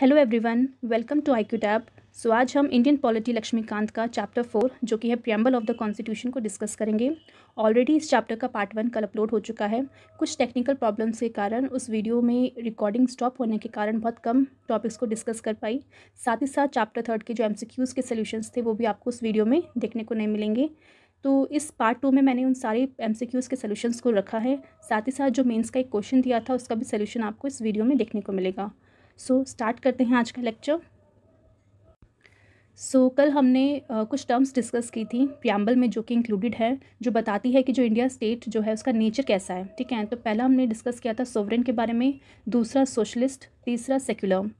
Hello everyone, welcome to IQ tab. So आज हम Indian polity Laxmikant का चैप्टर 4 जो कि है प्रीएम्बल ऑफ द कॉन्स्टिट्यूशन को डिस्कस करेंगे। ऑलरेडी इस चैप्टर का पार्ट 1 कल अपलोड हो चुका है। कुछ टेक्निकल प्रॉब्लम्स के कारण उस वीडियो में रिकॉर्डिंग स्टॉप होने के कारण बहुत कम टॉपिक्स को डिस्कस कर पाई। साथ ही साथ चैप्टर 3 के जो MCQs के सोल्यूशंस थे वो भी आपको उस वीडियो में देखने को नहीं मिलेंगे। तो इस पार्ट 2 में मैंने उन सारे MCQs के सोल्यूशंस को रखा है। साथ ही साथ जो मेन्स का एक क्वेश्चन दिया था उसका भी सोल्यूशन आपको इस वीडियो में देखने को मिलेगा। सो स्टार्ट करते हैं आज का लेक्चर। कल हमने कुछ टर्म्स डिस्कस की थी प्रीएम्बल में जो कि इंक्लूडेड है, जो बताती है कि जो इंडिया स्टेट जो है उसका नेचर कैसा है। ठीक है, तो पहला हमने डिस्कस किया था सोवरेन के बारे में, दूसरा सोशलिस्ट, तीसरा सेक्युलर।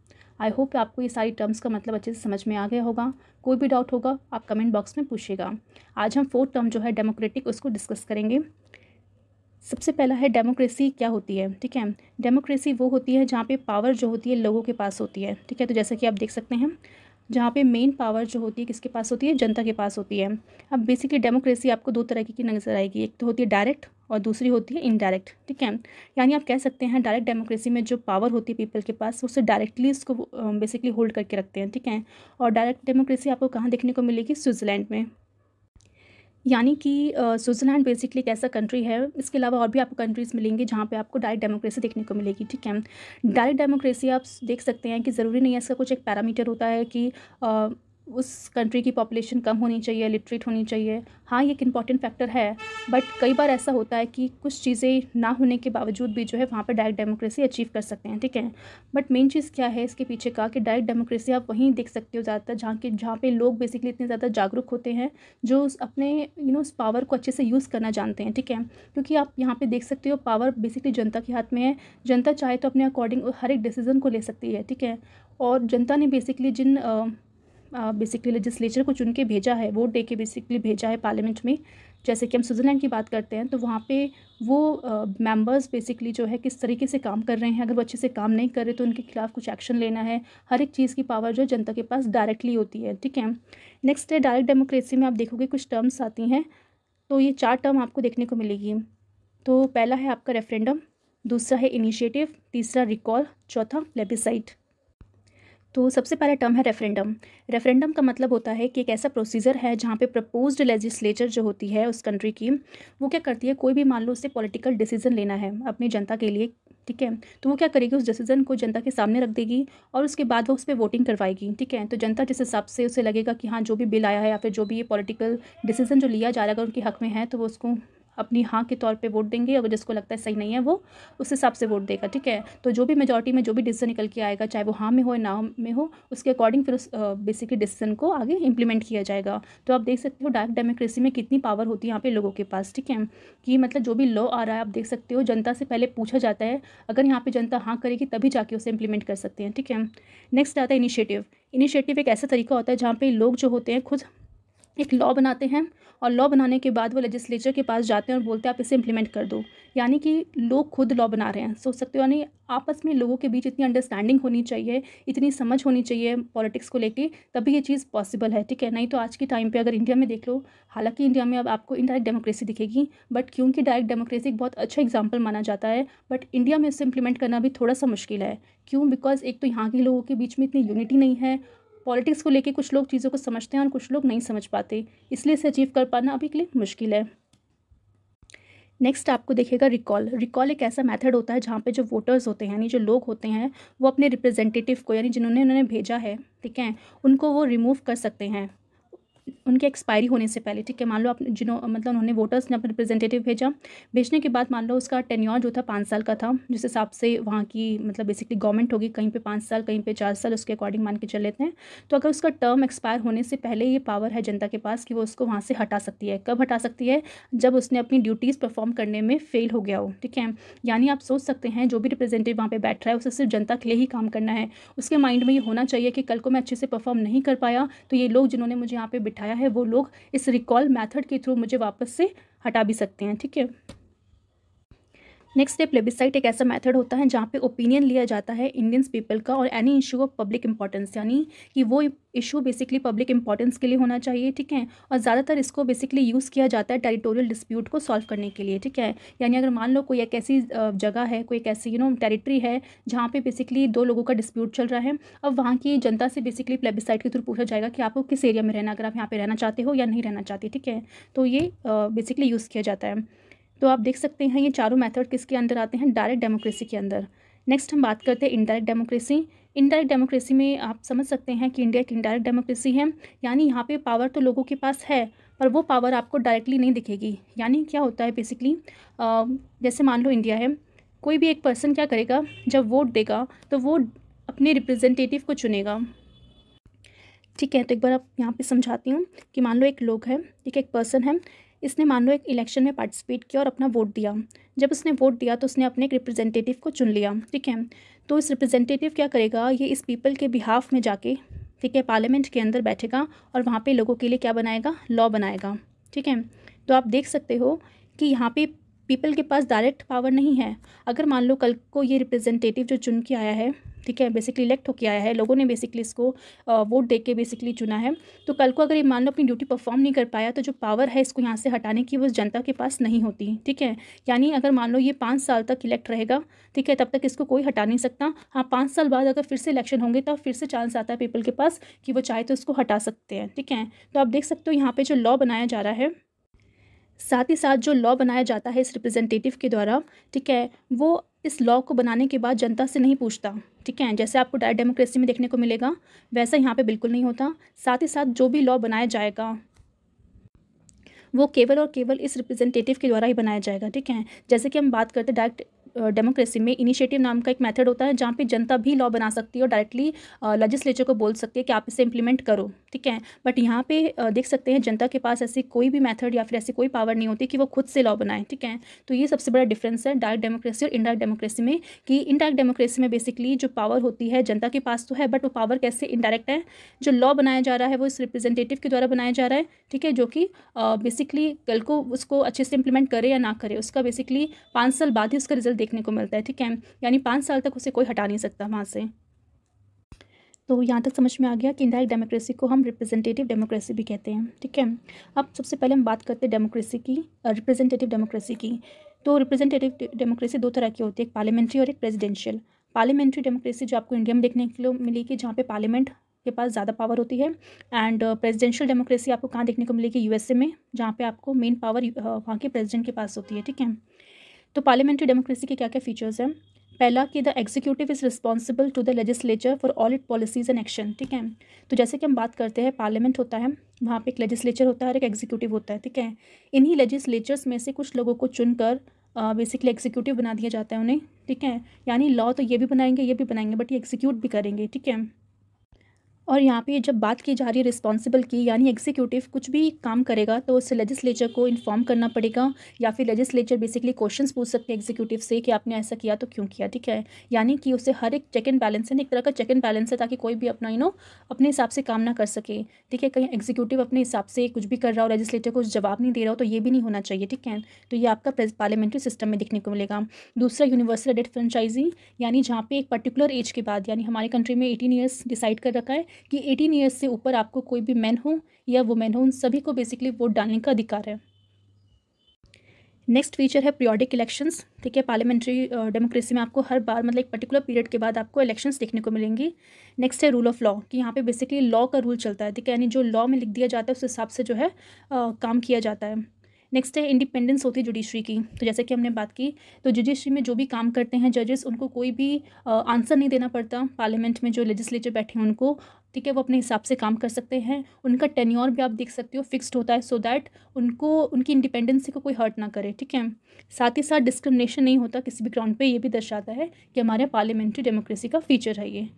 आई होप आपको ये सारी टर्म्स का मतलब अच्छे से समझ में आ गया होगा। कोई भी डाउट होगा आप कमेंट बॉक्स में पूछिएगा। आज हम 4th टर्म जो है डेमोक्रेटिक उसको डिस्कस करेंगे। सबसे पहला है डेमोक्रेसी क्या होती है। ठीक है, डेमोक्रेसी वो होती है जहाँ पे पावर जो होती है लोगों के पास होती है। ठीक है, तो जैसा कि आप देख सकते हैं जहाँ पे मेन पावर जो होती है किसके पास होती है, जनता के पास होती है। अब बेसिकली डेमोक्रेसी आपको दो तरह की नज़र आएगी, एक तो होती है डायरेक्ट और दूसरी होती है इनडायरेक्ट। ठीक है, यानी आप कह सकते हैं डायरेक्ट डेमोक्रेसी में जो पावर होती है पीपल के पास उससे डायरेक्टली उसको बेसिकली होल्ड करके रखते हैं। ठीक है, और डायरेक्ट डेमोक्रेसी आपको कहाँ देखने को मिलेगी, स्विट्जरलैंड में। यानी कि स्विट्जरलैंड बेसिकली एक ऐसा कंट्री है, इसके अलावा और भी आपको कंट्रीज़ मिलेंगी जहाँ पे आपको डायरेक्ट डेमोक्रेसी देखने को मिलेगी। ठीक है, डायरेक्ट डेमोक्रेसी आप देख सकते हैं कि ज़रूरी नहीं है इसका कुछ एक पैरामीटर होता है कि उस कंट्री की पॉपुलेशन कम होनी चाहिए, लिटरेट होनी चाहिए। हाँ, ये एक इंपॉर्टेंट फैक्टर है, बट कई बार ऐसा होता है कि कुछ चीज़ें ना होने के बावजूद भी जो है वहाँ पर डायरेक्ट डेमोक्रेसी अचीव कर सकते हैं। ठीक है, बट मेन चीज़ क्या है इसके पीछे का कि डायरेक्ट डेमोक्रेसी आप वहीं देख सकते हो ज़्यादातर जहाँ पे लोग बेसिकली इतने ज़्यादा जागरूक होते हैं जो अपने उस पावर को अच्छे से यूज़ करना जानते हैं। ठीक है, क्योंकि आप यहाँ पर देख सकते हो पावर बेसिकली जनता के हाथ में है। जनता चाहे तो अपने अकॉर्डिंग हर एक डिसीजन को ले सकती है। ठीक है, और जनता ने बेसिकली जिन बेसिकली लेजिस्लेचर को चुन के भेजा है, वोट दे के बेसिकली भेजा है पार्लियामेंट में, जैसे कि हम स्विट्जरलैंड की बात करते हैं तो वहाँ पे वो मेंबर्स बेसिकली जो है किस तरीके से काम कर रहे हैं। अगर वो अच्छे से काम नहीं कर रहे तो उनके खिलाफ कुछ एक्शन लेना है। हर एक चीज़ की पावर जो जनता के पास डायरेक्टली होती है। ठीक है, नेक्स्ट है डायरेक्ट डेमोक्रेसी में आप देखोगे कुछ टर्म्स आती हैं, तो ये 4 टर्म आपको देखने को मिलेगी। तो पहला है आपका रेफरेंडम, दूसरा है इनिशिएटिव, तीसरा रिकॉल, चौथा प्लेबिसाइट। तो सबसे पहला टर्म है रेफरेंडम। रेफरेंडम का मतलब होता है कि एक ऐसा प्रोसीजर है जहाँ पे प्रपोज्ड लेजिस्लेचर जो होती है उस कंट्री की, वो क्या करती है, कोई भी मान लो उससे पॉलिटिकल डिसीजन लेना है अपनी जनता के लिए। ठीक है, तो वो क्या करेगी, उस डिसीजन को जनता के सामने रख देगी और उसके बाद वो उस पर वोटिंग करवाएगी। ठीक है, तो जनता जिस हिसाब से उसे लगेगा कि हाँ जो भी बिल आया है या फिर जो भी ये पॉलिटिकल डिसीजन जो लिया जा रहा है अगर उनके हक़ में है तो वो उसको अपनी हाँ के तौर पे वोट देंगे। अगर जिसको लगता है सही नहीं है वो उस हिसाब से वोट देगा। ठीक है, तो जो भी मेजॉरिटी में जो भी डिसीजन निकल के आएगा चाहे वो हाँ में हो या ना में हो, उसके अकॉर्डिंग फिर उस बेसिकली डिसीजन को आगे इंप्लीमेंट किया जाएगा। तो आप देख सकते हो डायरेक्ट डेमोक्रेसी में कितनी पावर होती है यहाँ पे लोगों के पास। ठीक है, कि मतलब जो भी लॉ आ रहा है आप देख सकते हो जनता से पहले पूछा जाता है, अगर यहाँ पर जनता हाँ करेगी तभी जाके उसे इंप्लीमेंट कर सकते हैं। ठीक है, नेक्स्ट आता है इनिशिएटिव। इनिशिएटिव एक ऐसा तरीका होता है जहाँ पे लोग जो होते हैं खुद एक लॉ बनाते हैं और लॉ बनाने के बाद वो लेजिस्लेचर के पास जाते हैं और बोलते हैं आप इसे इंप्लीमेंट कर दो। यानी कि लोग खुद लॉ बना रहे हैं, सोच सकते हो। यानी आपस में लोगों के बीच इतनी अंडरस्टैंडिंग होनी चाहिए, इतनी समझ होनी चाहिए पॉलिटिक्स को लेके, तभी ये चीज़ पॉसिबल है। ठीक है, नहीं तो आज के टाइम पे अगर इंडिया में देख लो, हालांकि इंडिया में अब आपको इनडायरेक्ट डेमोक्रेसी दिखेगी, बट क्योंकि डायरेक्ट डेमोक्रेसी एक बहुत अच्छा एग्जाम्पल माना जाता है, बट इंडिया में इसे इंप्लीमेंट करना भी थोड़ा सा मुश्किल है। क्यों, बिकॉज एक तो यहाँ के लोगों के बीच में इतनी यूनिटी नहीं है, पॉलिटिक्स को लेके कुछ लोग चीज़ों को समझते हैं और कुछ लोग नहीं समझ पाते, इसलिए इसे अचीव कर पाना अभी के लिए मुश्किल है। नेक्स्ट आपको देखिएगा रिकॉल। रिकॉल एक ऐसा मेथड होता है जहाँ पे जो वोटर्स होते हैं यानी जो लोग होते हैं वो अपने रिप्रेजेंटेटिव को यानी जिन्होंने उन्होंने भेजा है, ठीक है, उनको वो रिमूव कर सकते हैं उनके एक्सपायरी होने से पहले। ठीक है, मान लो आप उन्होंने वोटर्स ने अपने रिप्रेजेंटेटिव भेजा, भेजने के बाद मान लो उसका टेन्योर जो था 5 साल का था, जिस हिसाब से वहाँ की मतलब बेसिकली गवर्नमेंट होगी, कहीं पे 5 साल कहीं पे 4 साल उसके अकॉर्डिंग मान के चल लेते हैं। तो अगर उसका टर्म एक्सपायर होने से पहले ये पावर है जनता के पास कि वो उसको वहाँ से हटा सकती है। कब हटा सकती है, जब उसने अपनी ड्यूटीज़ परफॉर्म करने में फेल हो गया हो। ठीक है, यानी आप सोच सकते हैं जो भी रिप्रेजेंटेटिव वहाँ पर बैठ रहा है उसे सिर्फ जनता के लिए ही काम करना है। उसके माइंड में ये होना चाहिए कि कल को मैं अच्छे से परफॉर्म नहीं कर पाया तो ये लोग जिन्होंने मुझे यहाँ पर बिठाया है वो लोग इस रिकॉल मेथड के थ्रू मुझे वापस से हटा भी सकते हैं। ठीक है, नेक्स्ट है प्लेबिसाइट। एक ऐसा मेथड होता है जहाँ पे ओपिनियन लिया जाता है इंडियंस पीपल का और any issue of public importance, यानी कि वो इशू बेसिकली पब्लिक इंपॉर्टेंस के लिए होना चाहिए, ठीक है। और ज़्यादातर इसको बेसिकली यूज़ किया जाता है टेरिटोरियल डिस्प्यूट को सॉल्व करने के लिए, ठीक है। यानी अगर मान लो कोई एक ऐसी जगह है, कोई एक ऐसी टेरिटरी है जहाँ पे बेसिकली दो लोगों का डिस्प्यूट चल रहा है, अब वहाँ की जनता से बेसिकली प्लेबिसाइट के थ्रू पूछा जाएगा कि आपको किस एरिया में रहना, अगर आप यहाँ पर रहना चाहते हो या नहीं रहना चाहते, ठीक है। तो ये बेसिकली यूज़ किया जाता है। तो आप देख सकते हैं ये चारों मेथड किसके अंदर आते हैं, डायरेक्ट डेमोक्रेसी के अंदर। नेक्स्ट हम बात करते हैं इनडायरेक्ट डेमोक्रेसी। इनडायरेक्ट डेमोक्रेसी में आप समझ सकते हैं कि इंडिया एक इनडायरेक्ट डेमोक्रेसी है, यानी यहाँ पे पावर तो लोगों के पास है पर वो पावर आपको डायरेक्टली नहीं दिखेगी। यानी क्या होता है बेसिकली, जैसे मान लो इंडिया है, कोई भी एक पर्सन क्या करेगा, जब वोट देगा तो वो अपने रिप्रेजेंटेटिव को चुनेगा, ठीक है। तो एक बार आप यहाँ पर समझाती हूँ कि मान लो एक लोग है, ठीक है, एक पर्सन है, इसने मान लो एक इलेक्शन में पार्टिसिपेट किया और अपना वोट दिया। जब उसने वोट दिया तो उसने अपने एक रिप्रेजेंटेटिव को चुन लिया, ठीक है। तो इस रिप्रेजेंटेटिव क्या करेगा, ये इस पीपल के बिहाफ में जाके, ठीक है, पार्लियामेंट के अंदर बैठेगा और वहाँ पे लोगों के लिए क्या बनाएगा, लॉ बनाएगा, ठीक है। तो आप देख सकते हो कि यहाँ पे पीपल के पास डायरेक्ट पावर नहीं है। अगर मान लो कल को ये रिप्रेजेंटेटिव जो चुन के आया है, ठीक है, बेसिकली इलेक्ट होके आया है, लोगों ने बेसिकली इसको वोट दे के बेसिकली चुना है, तो कल को अगर ये मान लो अपनी ड्यूटी परफॉर्म नहीं कर पाया तो जो पावर है इसको यहाँ से हटाने की वो जनता के पास नहीं होती, ठीक है। यानी अगर मान लो ये 5 साल तक इलेक्ट रहेगा, ठीक है, तब तक इसको कोई हटा नहीं सकता। हाँ, 5 साल बाद अगर फिर से इलेक्शन होंगे तो फिर से चांस आता है पीपल के पास कि वो चाहे तो इसको हटा सकते हैं, ठीक है। तो आप देख सकते हो यहाँ पर जो लॉ बनाया जा रहा है, साथ ही साथ जो लॉ बनाया जाता है इस रिप्रेजेंटेटिव के द्वारा, ठीक है, वो इस लॉ को बनाने के बाद जनता से नहीं पूछता, ठीक है। जैसे आपको डायरेक्ट डेमोक्रेसी में देखने को मिलेगा वैसा यहाँ पे बिल्कुल नहीं होता। साथ ही साथ जो भी लॉ बनाया जाएगा वो केवल और केवल इस रिप्रेजेंटेटिव के द्वारा ही बनाया जाएगा, ठीक है। जैसे कि हम बात करते हैं डायरेक्ट डेमोक्रेसी में इनिशिएटिव नाम का एक मेथड होता है जहाँ पे जनता भी लॉ बना सकती है और डायरेक्टली लेजिस्लेचर को बोल सकती है कि आप इसे इंप्लीमेंट करो, ठीक है। बट यहाँ पे देख सकते हैं जनता के पास ऐसी कोई भी मेथड या फिर ऐसी कोई पावर नहीं होती कि वो खुद से लॉ बनाए, ठीक है। तो ये सबसे बड़ा डिफरेंस है डायरेक्ट डेमोक्रेसी और इनडायरेक्ट डेमोक्रेसी में, कि इनडायरेक्ट डेमोक्रेसी में बेसिकली जो पावर होती है जनता के पास तो है, बट वो पावर कैसे इनडायरेक्ट है, जो लॉ बनाया जा रहा है वो इस रिप्रेजेंटेटिव के द्वारा बनाया जा रहा है, ठीक है, जो कि बेसिकली कल को उसको अच्छे से इंप्लीमेंट करे या ना करे उसका बेसिकली 5 साल बाद ही उसका रिजल्ट देखने को मिलता है, ठीक है। यानी 5 साल तक उसे कोई हटा नहीं सकता वहाँ से। तो यहाँ तक समझ में आ गया कि इनडायरेक्ट डेमोक्रेसी को हम रिप्रेजेंटेटिव डेमोक्रेसी भी कहते हैं, ठीक है। अब सबसे पहले हम बात करते हैं डेमोक्रेसी की, रिप्रेजेंटेटिव डेमोक्रेसी की। तो रिप्रेजेंटेटिव डेमोक्रेसी 2 तरह की होती है, एक पार्लियामेंट्री और एक प्रेसिडेंशियल। पार्लियामेंट्री डेमोक्रेसी जो आपको इंडिया में देखने को मिलेगी जहाँ पे पार्लियामेंट के पास ज़्यादा पावर होती है, एंड प्रेसिडेंशियल डेमोक्रेसी आपको कहाँ देखने को मिलेगी, यूएसए में, जहाँ पे आपको मेन पावर वहाँ के प्रेसिडेंट के पास होती है, ठीक है। तो पार्लियामेंट्री डेमोक्रेसी के क्या क्या फीचर्स हैं, पहला कि the executive is responsible to the legislature for all it policies and action, ठीक है। तो जैसे कि हम बात करते हैं पार्लियामेंट होता है, वहाँ पे एक लेजिस्लेचर होता है और एक एग्जीक्यूटिव होता है, ठीक है। इन्हीं लेजिस्लेचर्स में से कुछ लोगों को चुनकर बेसिकली एग्जीक्यूटिव बना दिया जाता है उन्हें, ठीक है। यानी लॉ तो ये भी बनाएंगे बट ये एग्जीक्यूट भी करेंगे, ठीक है। और यहाँ पे जब बात की जा रही है रिस्पॉन्सिबल की, यानी एग्जीक्यूटिव कुछ भी काम करेगा तो उससे लेजिस्लेचर को इन्फॉर्म करना पड़ेगा, या फिर लेजिस्लेचर बेसिकली क्वेश्चंस पूछ सकते हैं एग्जीक्यूटिव से कि आपने ऐसा किया तो क्यों किया, ठीक है। यानी कि उसे हर एक चेक एंड बैलेंस है, एक तरह का चेक एंड बैलेंस है, ताकि कोई भी अपना अपने हिसाब से काम ना कर सके, ठीक है। कहीं एग्जीक्यूटिव अपने हिसाब से कुछ भी कर रहा हो, लेजिस्लेचर को जवाब नहीं दे रहा हो, तो ये भी नहीं होना चाहिए, ठीक है। तो ये आपका पार्लियामेंट्री सिस्टम में देखने को मिलेगा। दूसरा यूनिवर्सल एडेड फ्रेंचाइजी, यानी जहाँ पे एक पर्टिकुलर एज के बाद, यानी हमारे कंट्री में 18 ईयर्स डिसाइड कर रखा है कि 18 ईयर्स से ऊपर आपको कोई भी मैन हो या वुमेन हो, उन सभी को बेसिकली वोट डालने का अधिकार है। नेक्स्ट फीचर है पीरियडिक इलेक्शंस, ठीक है। पार्लियामेंट्री डेमोक्रेसी में आपको हर बार, मतलब एक पर्टिकुलर पीरियड के बाद आपको इलेक्शंस देखने को मिलेंगी। नेक्स्ट है रूल ऑफ लॉ, कि यहाँ पे बेसिकली लॉ का रूल चलता है, ठीक है, यानी जो लॉ में लिख दिया जाता है उस हिसाब से जो है काम किया जाता है। नेक्स्ट है इंडिपेंडेंस होती है जुडिशरी की, तो जैसे कि हमने बात की, तो जुडिशरी में जो भी काम करते हैं जजेस, उनको कोई भी आंसर नहीं देना पड़ता, पार्लियामेंट में जो लेजिस्लेचर बैठे हैं उनको, ठीक है, वो अपने हिसाब से काम कर सकते हैं। उनका टेन्योर भी आप देख सकते हो फिक्स्ड होता है, सो दैट उनको उनकी इंडिपेंडेंसी को कोई हर्ट ना करे, ठीक है। साथ ही साथ डिस्क्रिमिनेशन नहीं होता किसी भी ग्राउंड पर, ये भी दर्शाता है कि हमारे पार्लियामेंट्री डेमोक्रेसी का फीचर है ये,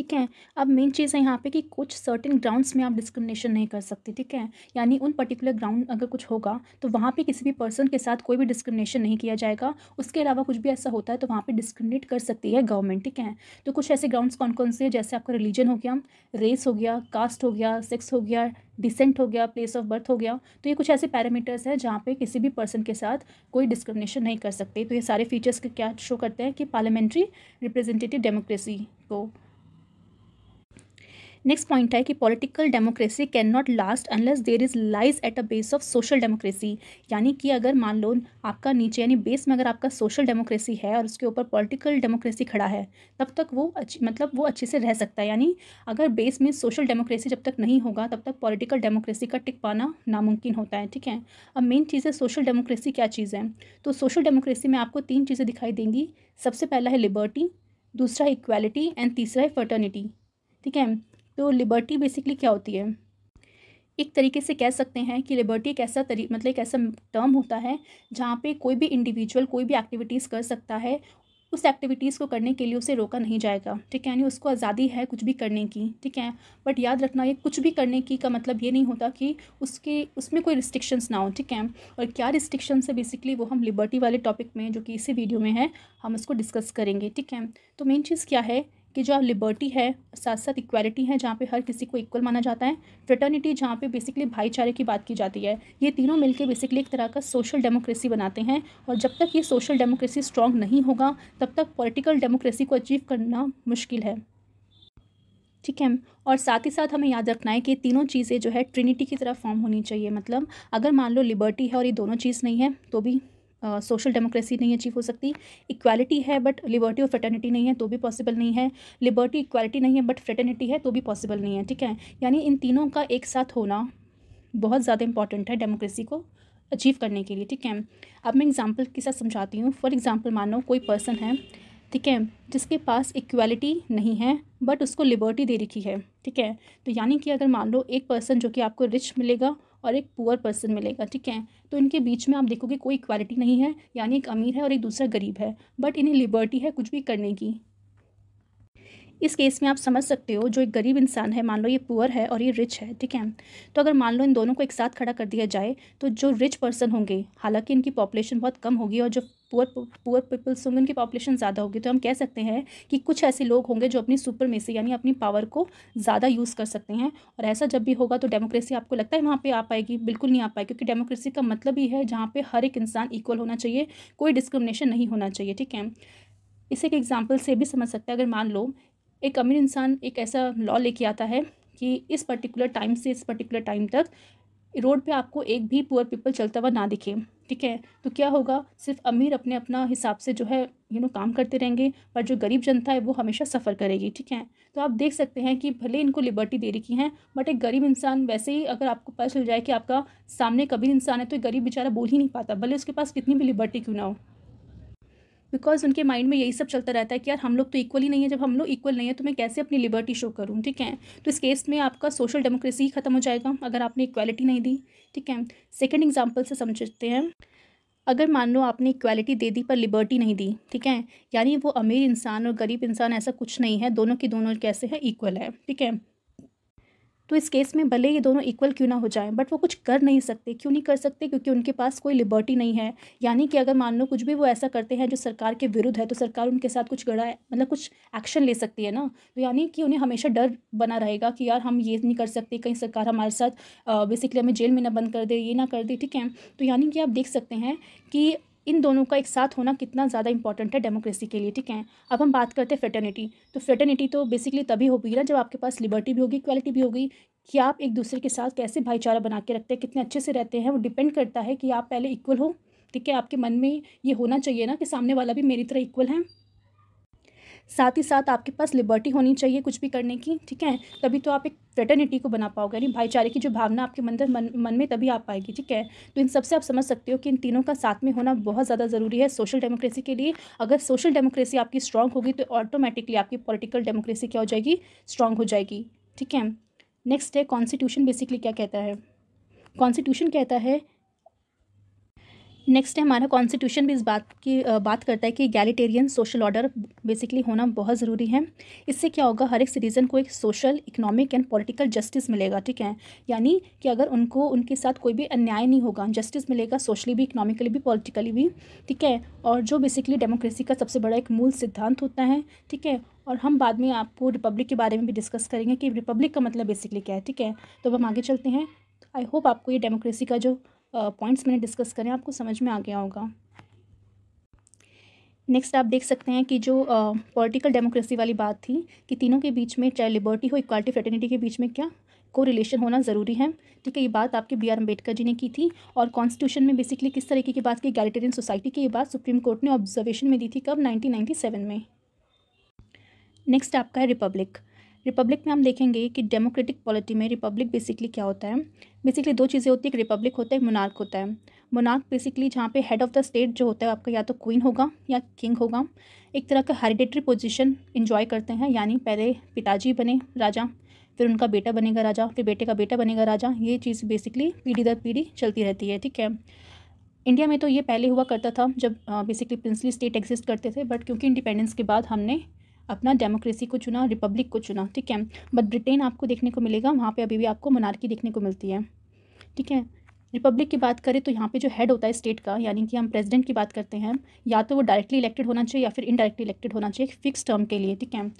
ठीक है। अब मेन चीज़ है यहाँ पे कि कुछ सर्टेन ग्राउंड्स में आप डिस्क्रिमिनेशन नहीं कर सकते, ठीक है। यानी उन पर्टिकुलर ग्राउंड अगर कुछ होगा तो वहाँ पे किसी भी पर्सन के साथ कोई भी डिस्क्रिमिनेशन नहीं किया जाएगा। उसके अलावा कुछ भी ऐसा होता है तो वहाँ पे डिस्क्रिमिनेट कर सकती है गवर्नमेंट, ठीक है। तो कुछ ऐसे ग्राउंड्स कौन कौन से हैं, जैसे आपका रिलीजन हो गया, रेस हो गया, कास्ट हो गया, सेक्स हो गया, डिसेंट हो गया, प्लेस ऑफ बर्थ हो गया। तो ये कुछ ऐसे पैरामीटर्स हैं जहाँ पे किसी भी पर्सन के साथ कोई डिस्क्रिमिनेशन नहीं कर सकते। तो ये सारे फीचर्स क्या शो करते हैं कि पार्लियामेंट्री रिप्रेजेंटेटिव डेमोक्रेसी को। नेक्स्ट पॉइंट है कि political democracy can not last unless there is lies at a base of social democracy. यानी कि अगर मान लो आपका नीचे यानी बेस में अगर आपका सोशल डेमोक्रेसी है और उसके ऊपर पॉलिटिकल डेमोक्रेसी खड़ा है तब तक वो अच्छे से रह सकता है। यानी अगर बेस में सोशल डेमोक्रेसी जब तक नहीं होगा तब तक पॉलिटिकल डेमोक्रेसी का टिक पाना नामुमकिन होता है, ठीक है। अब मेन चीज़ है सोशल डेमोक्रेसी क्या चीज़ है। तो सोशल डेमोक्रेसी में आपको तीन चीज़ें दिखाई देंगी। सबसे पहला है लिबर्टी, दूसरा है इक्वालिटी एंड तीसरा है फ्रेटर्निटी, ठीक है। तो लिबर्टी बेसिकली क्या होती है, एक तरीके से कह सकते हैं कि लिबर्टी एक ऐसा एक ऐसा टर्म होता है जहाँ पे कोई भी इंडिविजुअल कोई भी एक्टिविटीज़ कर सकता है, उस एक्टिविटीज़ को करने के लिए उसे रोका नहीं जाएगा, ठीक है। यानी उसको आज़ादी है कुछ भी करने की, ठीक है। बट याद रखना ये कुछ भी करने की का मतलब ये नहीं होता कि उसमें कोई रिस्ट्रिक्शंस ना हो, ठीक है। और क्या रिस्ट्रिक्शंस है बेसिकली वो हम लिबर्टी वाले टॉपिक में जो कि इसी वीडियो में है हम उसको डिस्कस करेंगे, ठीक है। तो मेन चीज़ क्या है कि जो लिबर्टी है, साथ साथ इक्वालिटी है जहाँ पे हर किसी को इक्वल माना जाता है, फ्रेटर्निटी जहाँ पे बेसिकली भाईचारे की बात की जाती है। ये तीनों मिलके बेसिकली एक तरह का सोशल डेमोक्रेसी बनाते हैं। और जब तक ये सोशल डेमोक्रेसी स्ट्रांग नहीं होगा तब तक पॉलिटिकल डेमोक्रेसी को अचीव करना मुश्किल है, ठीक है। और साथ ही साथ हमें याद रखना है कि तीनों चीज़ें जो है ट्रिनिटी की तरह फॉर्म होनी चाहिए। मतलब अगर मान लो लिबर्टी है और ये दोनों चीज़ नहीं है तो भी सोशल डेमोक्रेसी नहीं अचीव हो सकती। इक्वालिटी है बट लिबर्टी और फ्रेटर्निटी नहीं है तो भी पॉसिबल नहीं है। लिबर्टी इक्वालिटी नहीं है बट फ्रेटर्निटी है तो भी पॉसिबल नहीं है, ठीक है। यानी इन तीनों का एक साथ होना बहुत ज़्यादा इंपॉर्टेंट है डेमोक्रेसी को अचीव करने के लिए, ठीक है। अब मैं एग्जांपल के साथ समझाती हूँ। फॉर एग्जांपल मानो कोई पर्सन है, ठीक है, जिसके पास इक्वालिटी नहीं है बट उसको लिबर्टी दे रखी है, ठीक है। तो यानी कि अगर मान लो एक पर्सन जो कि आपको रिच मिलेगा और एक पुअर पर्सन मिलेगा, ठीक है। तो इनके बीच में आप देखोगे कोई इक्वालिटी नहीं है, यानी एक अमीर है और एक दूसरा गरीब है, बट इन्हें लिबर्टी है कुछ भी करने की। इस केस में आप समझ सकते हो जो एक गरीब इंसान है, मान लो ये पुअर है और ये रिच है, ठीक है। तो अगर मान लो इन दोनों को एक साथ खड़ा कर दिया जाए तो जो रिच पर्सन होंगे, हालांकि इनकी पॉपुलेशन बहुत कम होगी, और जो पुअर पीपल्स होंगे उनकी पॉपुलेशन ज़्यादा होगी। तो हम कह सकते हैं कि कुछ ऐसे लोग होंगे जो अपनी सुपरमेसी यानी अपनी पावर को ज़्यादा यूज़ कर सकते हैं। और ऐसा जब भी होगा तो डेमोक्रेसी आपको लगता है वहाँ पे आ पाएगी? बिल्कुल नहीं आ पाएगी, क्योंकि डेमोक्रेसी का मतलब ही है जहाँ पे हर एक इंसान इक्वल होना चाहिए, कोई डिस्क्रिमिनेशन नहीं होना चाहिए, ठीक है। इसे एक एग्जाम्पल से भी समझ सकते हैं। अगर मान लो एक अमीर इंसान एक ऐसा लॉ लेके आता है कि इस पर्टिकुलर टाइम से इस पर्टिकुलर टाइम तक रोड पे आपको एक भी पुअर पीपल चलता हुआ ना दिखे, ठीक है। तो क्या होगा, सिर्फ अमीर अपने अपना हिसाब से जो है काम करते रहेंगे, पर जो गरीब जनता है वो हमेशा सफ़र करेगी, ठीक है। तो आप देख सकते हैं कि भले इनको लिबर्टी दे रखी है बट एक गरीब इंसान, वैसे ही अगर आपको पता चल जाए कि आपका सामने कभी इंसान है तो गरीब बेचारा बोल ही नहीं पाता, भले उसके पास कितनी भी लिबर्टी क्यों ना हो, बिकॉज उनके माइंड में यही सब चलता रहता है कि यार हम लोग तो इक्वल ही नहीं है। जब हम लोग इक्वल नहीं है तो मैं कैसे अपनी लिबर्टी शो करूँ, ठीक है। तो इस केस में आपका सोशल डेमोक्रेसी ही खत्म हो जाएगा अगर आपने इक्वालिटी नहीं दी, ठीक है। सेकेंड एग्जाम्पल से समझते हैं। अगर मान लो आपने इक्वालिटी दे दी पर लिबर्टी नहीं दी, ठीक है, यानी वो अमीर इंसान और गरीब इंसान ऐसा कुछ नहीं है, दोनों के दोनों कैसे है इक्वल है, ठीक है। तो इस केस में भले ये दोनों इक्वल क्यों ना हो जाएं बट वो कुछ कर नहीं सकते। क्यों नहीं कर सकते? क्योंकि उनके पास कोई लिबर्टी नहीं है। यानी कि अगर मान लो कुछ भी वो ऐसा करते हैं जो सरकार के विरुद्ध है तो सरकार उनके साथ कुछ गड़ा मतलब कुछ एक्शन ले सकती है ना। तो यानी कि उन्हें हमेशा डर बना रहेगा कि यार हम ये नहीं कर सकते, कहीं सरकार हमारे साथ बेसिकली हमें जेल में ना बंद कर दे, ये ना कर दे, ठीक है। तो यानी कि आप देख सकते हैं कि इन दोनों का एक साथ होना कितना ज़्यादा इंपॉर्टेंट है डेमोक्रेसी के लिए, ठीक है। अब हम बात करते हैं फ्रेटर्निटी। तो फ्रेटर्निटी तो बेसिकली तभी होगी ना जब आपके पास लिबर्टी भी होगी, इक्वालिटी भी होगी, कि आप एक दूसरे के साथ कैसे भाईचारा बना के रखते हैं, कितने अच्छे से रहते हैं। वो डिपेंड करता है कि आप पहले इक्वल हो, ठीक है। आपके मन में ये होना चाहिए ना कि सामने वाला भी मेरी तरह इक्वल है। साथ ही साथ आपके पास लिबर्टी होनी चाहिए कुछ भी करने की, ठीक है। तभी तो आप एक फ्रेटर्निटी को बना पाओगे, यानी भाईचारे की जो भावना आपके मन में तभी आ पाएगी, ठीक है। तो इन सबसे आप समझ सकते हो कि इन तीनों का साथ में होना बहुत ज़्यादा ज़रूरी है सोशल डेमोक्रेसी के लिए। अगर सोशल डेमोक्रेसी आपकी स्ट्रांग होगी तो ऑटोमेटिकली आपकी पॉलिटिकल डेमोक्रेसी क्या हो जाएगी, स्ट्रांग हो जाएगी, ठीक है। नेक्स्ट है कॉन्स्टिट्यूशन बेसिकली क्या कहता है। कॉन्स्टिट्यूशन कहता है नेक्स्ट है हमारा कॉन्स्टिट्यूशन भी इस बात की बात करता है कि इक्वालिटेरियन सोशल ऑर्डर बेसिकली होना बहुत ज़रूरी है। इससे क्या होगा, हर एक सिटीज़न को एक social, economic and political justice मिलेगा। ठीक है, यानी कि अगर उनको उनके साथ कोई भी अन्याय नहीं होगा, जस्टिस मिलेगा सोशली भी, इकोनॉमिकली भी, पॉलिटिकली भी। ठीक है, और जो बेसिकली डेमोक्रेसी का सबसे बड़ा एक मूल सिद्धांत होता है। ठीक है, और हम बाद में आपको रिपब्लिक के बारे में भी डिस्कस करेंगे कि रिपब्लिक का मतलब बेसिकली क्या है। ठीक है, तो हम आगे चलते हैं। आई होप आपको ये डेमोक्रेसी का जो पॉइंट्स मैंने डिस्कस करें आपको समझ में आ गया होगा। नेक्स्ट आप देख सकते हैं कि जो पॉलिटिकल डेमोक्रेसी वाली बात थी कि तीनों के बीच में, चाहे लिबर्टी हो, इक्वालिटी, फ्रेटर्निटी के बीच में क्या को रिलेशन होना ज़रूरी है। ठीक है, ये बात आपके बी आर अम्बेडकर जी ने की थी। और कॉन्स्टिट्यूशन में बेसिकली किस तरीके की बात की, इक्वालिटेरियन सोसाइटी की, ये बात सुप्रीम कोर्ट ने ऑब्जर्वेशन में दी थी। कब, 1997 में। नेक्स्ट आपका है रिपब्लिक। रिपब्लिक में हम देखेंगे कि डेमोक्रेटिक पॉलिटी में रिपब्लिक बेसिकली क्या होता है। बेसिकली दो चीज़ें होती है, एक रिपब्लिक होता है, एक मोनार्क होता है। मोनार्क बेसिकली जहाँ पे हेड ऑफ़ द स्टेट जो होता है आपका, या तो क्वीन होगा या किंग होगा। एक तरह का हेरिडेटरी पोजीशन एंजॉय करते हैं, यानी पहले पिताजी बने राजा, फिर उनका बेटा बनेगा राजा, फिर बेटे का बेटा बनेगा राजा। ये चीज़ बेसिकली पीढ़ी दर पीढ़ी चलती रहती है। ठीक है, इंडिया में तो ये पहले हुआ करता था जब बेसिकली प्रिंसली स्टेट एग्जिस्ट करते थे, बट क्योंकि इंडिपेंडेंस के बाद हमने अपना डेमोक्रेसी को चुना, रिपब्लिक को चुना। ठीक है, बट ब्रिटेन आपको देखने को मिलेगा, वहाँ पे अभी भी आपको मोनार्की देखने को मिलती है। ठीक है, रिपब्लिक की बात करें तो यहाँ पे जो हेड होता है स्टेट का, यानी कि हम प्रेसिडेंट की बात करते हैं, या तो वो डायरेक्टली इलेक्टेड होना चाहिए या फिर इनडायरेक्टली इलेक्टेड होना चाहिए एक फिक्स टर्म के लिए। ठीक है,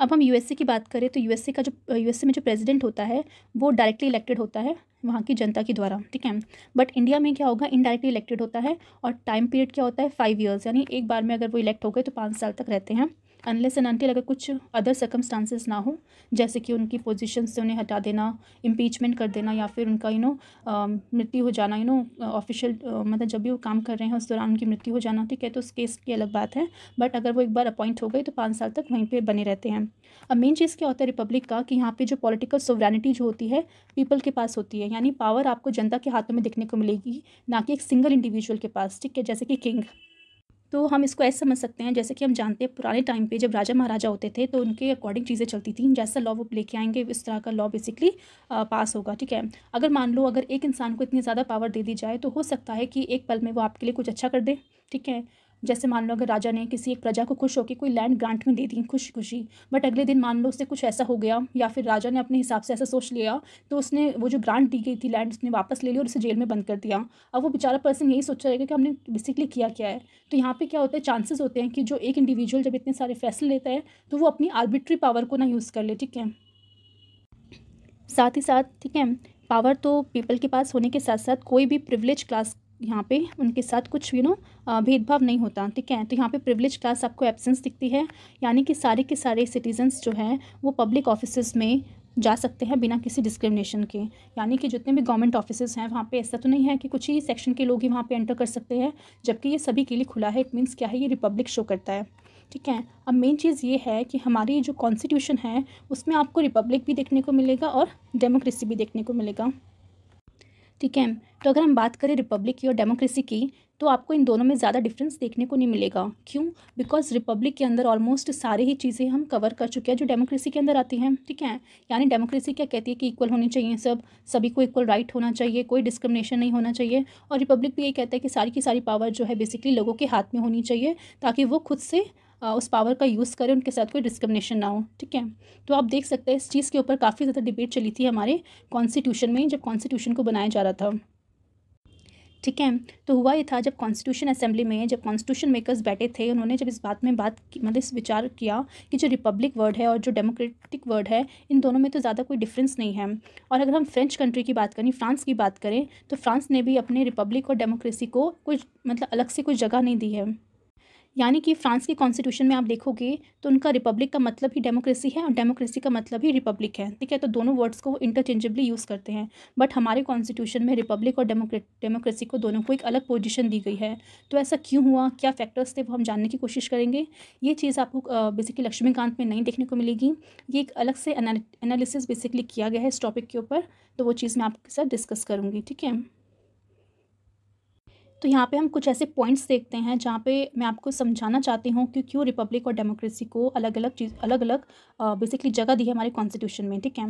अब हम यूएसए की बात करें तो यूएसए का जो यूएसए में जो प्रेसिडेंट होता है वो डायरेक्टली इलेक्टेड होता है वहाँ की जनता के द्वारा। ठीक है, बट इंडिया में क्या होगा, इनडायरेक्टली इलेक्टेड होता है। और टाइम पीरियड क्या होता है, 5 इयर्स, यानी एक बार में अगर वो इलेक्ट हो गए तो 5 साल तक रहते हैं, अनलेस एंड अनटिल अगर कुछ अदर सर्कमस्टांसेस ना हो, जैसे कि उनकी पोजीशन से उन्हें हटा देना, इम्पीचमेंट कर देना, या फिर उनका मृत्यु हो जाना, ऑफिशियल मतलब जब भी वो काम कर रहे हैं उस दौरान उनकी मृत्यु हो जाना। ठीक है, तो उस केस की अलग बात है, बट अगर वो एक बार अपॉइंट हो गई तो 5 साल तक वहीं पर बने रहते हैं। अब मेन चीज़ क्या होता है रिपब्लिक का, कि यहाँ पर जो पॉलिटिकल सोवरेनिटी जो होती है पीपल के पास होती है, यानी पावर आपको जनता के हाथों में देखने को मिलेगी, ना कि एक सिंगल इंडिविजुअल के पास। ठीक है, जैसे कि किंग। तो हम इसको ऐसे समझ सकते हैं, जैसे कि हम जानते हैं पुराने टाइम पे जब राजा महाराजा होते थे तो उनके अकॉर्डिंग चीज़ें चलती थी, जैसा लॉ वो लेके आएंगे इस तरह का लॉ बेसिकली पास होगा। ठीक है, अगर मान लो अगर एक इंसान को इतनी ज़्यादा पावर दे दी जाए तो हो सकता है कि एक पल में वो आपके लिए कुछ अच्छा कर दे। ठीक है, जैसे मान लो अगर राजा ने किसी एक प्रजा को खुश होकर कोई लैंड ग्रांट में दे दी खुशी खुशी, बट अगले दिन मान लो उससे कुछ ऐसा हो गया या फिर राजा ने अपने हिसाब से ऐसा सोच लिया तो उसने वो जो ग्रांट दी गई थी लैंड उसने वापस ले लिया और उसे जेल में बंद कर दिया। अब वो बेचारा पर्सन यही सोचा रहेगा कि हमने बेसिकली किया क्या है। तो यहाँ पर क्या होता है, चांसेस होते हैं कि जो एक इंडिविजुअल जब इतने सारे फैसले लेता है तो वो अपनी आर्बिट्री पावर को ना यूज़ कर ले। ठीक है, साथ ही साथ ठीक है पावर तो पीपल के पास होने के साथ साथ कोई भी प्रिविलेज क्लास यहाँ पे उनके साथ कुछ भेदभाव नहीं होता। ठीक है, तो यहाँ पे प्रिविलेज क्लास आपको एब्सेंस दिखती है, यानी कि सारे के सारे सिटीजन्स जो हैं वो पब्लिक ऑफिसेज में जा सकते हैं बिना किसी डिस्क्रिमिनेशन के। यानी कि जितने भी गवर्नमेंट ऑफिसेज हैं वहाँ पे ऐसा तो नहीं है कि कुछ ही सेक्शन के लोग ही वहाँ पे एंटर कर सकते हैं, जबकि ये सभी के लिए खुला है। इट मीन्स क्या है, ये रिपब्लिक शो करता है। ठीक है, अब मेन चीज़ ये है कि हमारी जो कॉन्स्टिट्यूशन है उसमें आपको रिपब्लिक भी देखने को मिलेगा और डेमोक्रेसी भी देखने को मिलेगा। ठीक है, तो अगर हम बात करें रिपब्लिक की और डेमोक्रेसी की तो आपको इन दोनों में ज़्यादा डिफरेंस देखने को नहीं मिलेगा। क्यों, बिकॉज रिपब्लिक के अंदर ऑलमोस्ट सारी ही चीज़ें हम कवर कर चुके हैं जो डेमोक्रेसी के अंदर आती हैं। ठीक है, यानी डेमोक्रेसी क्या कहती है कि इक्वल होनी चाहिए, सभी को इक्वल राइट होना चाहिए, कोई डिस्क्रिमिनेशन नहीं होना चाहिए। और रिपब्लिक भी ये कहता है कि सारी की सारी पावर जो है बेसिकली लोगों के हाथ में होनी चाहिए ताकि वो खुद से उस पावर का यूज़ करें, उनके साथ कोई डिस्क्रिमिनेशन ना हो। ठीक है, तो आप देख सकते हैं इस चीज़ के ऊपर काफ़ी ज़्यादा डिबेट चली थी हमारे कॉन्स्टिट्यूशन में जब कॉन्स्टिट्यूशन को बनाया जा रहा था। ठीक है, तो हुआ ये था जब कॉन्स्टिट्यूशन असेंबली में जब कॉन्स्टिट्यूशन मेकर्स बैठे थे, उन्होंने जब इस बात में इस विचार किया कि जो रिपब्लिक वर्ड है और जो डेमोक्रेटिक वर्ड है इन दोनों में तो ज़्यादा कोई डिफरेंस नहीं है। और अगर हम फ्रेंच कंट्री की बात करें, फ्रांस की बात करें, तो फ्रांस ने भी अपने रिपब्लिक और डेमोक्रेसी को कुछ अलग से कोई जगह नहीं दी है। यानी कि फ्रांस के कॉन्स्टिट्यूशन में आप देखोगे तो उनका रिपब्लिक का मतलब ही डेमोक्रेसी है और डेमोक्रेसी का मतलब ही रिपब्लिक है। ठीक है, तो दोनों वर्ड्स को वो इंटरचेंजेबली यूज़ करते हैं, बट हमारे कॉन्स्टिट्यूशन में रिपब्लिक और डेमोक्रेसी को दोनों को एक अलग पोजीशन दी गई है। तो ऐसा क्यों हुआ, क्या फैक्टर्स थे, वो हम जानने की कोशिश करेंगे। ये चीज़ आपको बेसिकली लक्ष्मीकांत में नहीं देखने को मिलेगी, ये एक अलग से एनालिसिस बेसिकली किया गया है इस टॉपिक के ऊपर, तो वो चीज़ मैं आपके साथ डिस्कस करूँगी। ठीक है, तो यहाँ पे हम कुछ ऐसे पॉइंट्स देखते हैं जहाँ पे मैं आपको समझाना चाहती हूँ कि क्यों रिपब्लिक और डेमोक्रेसी को अलग अलग बेसिकली जगह दी है हमारे कॉन्स्टिट्यूशन में, ठीक है।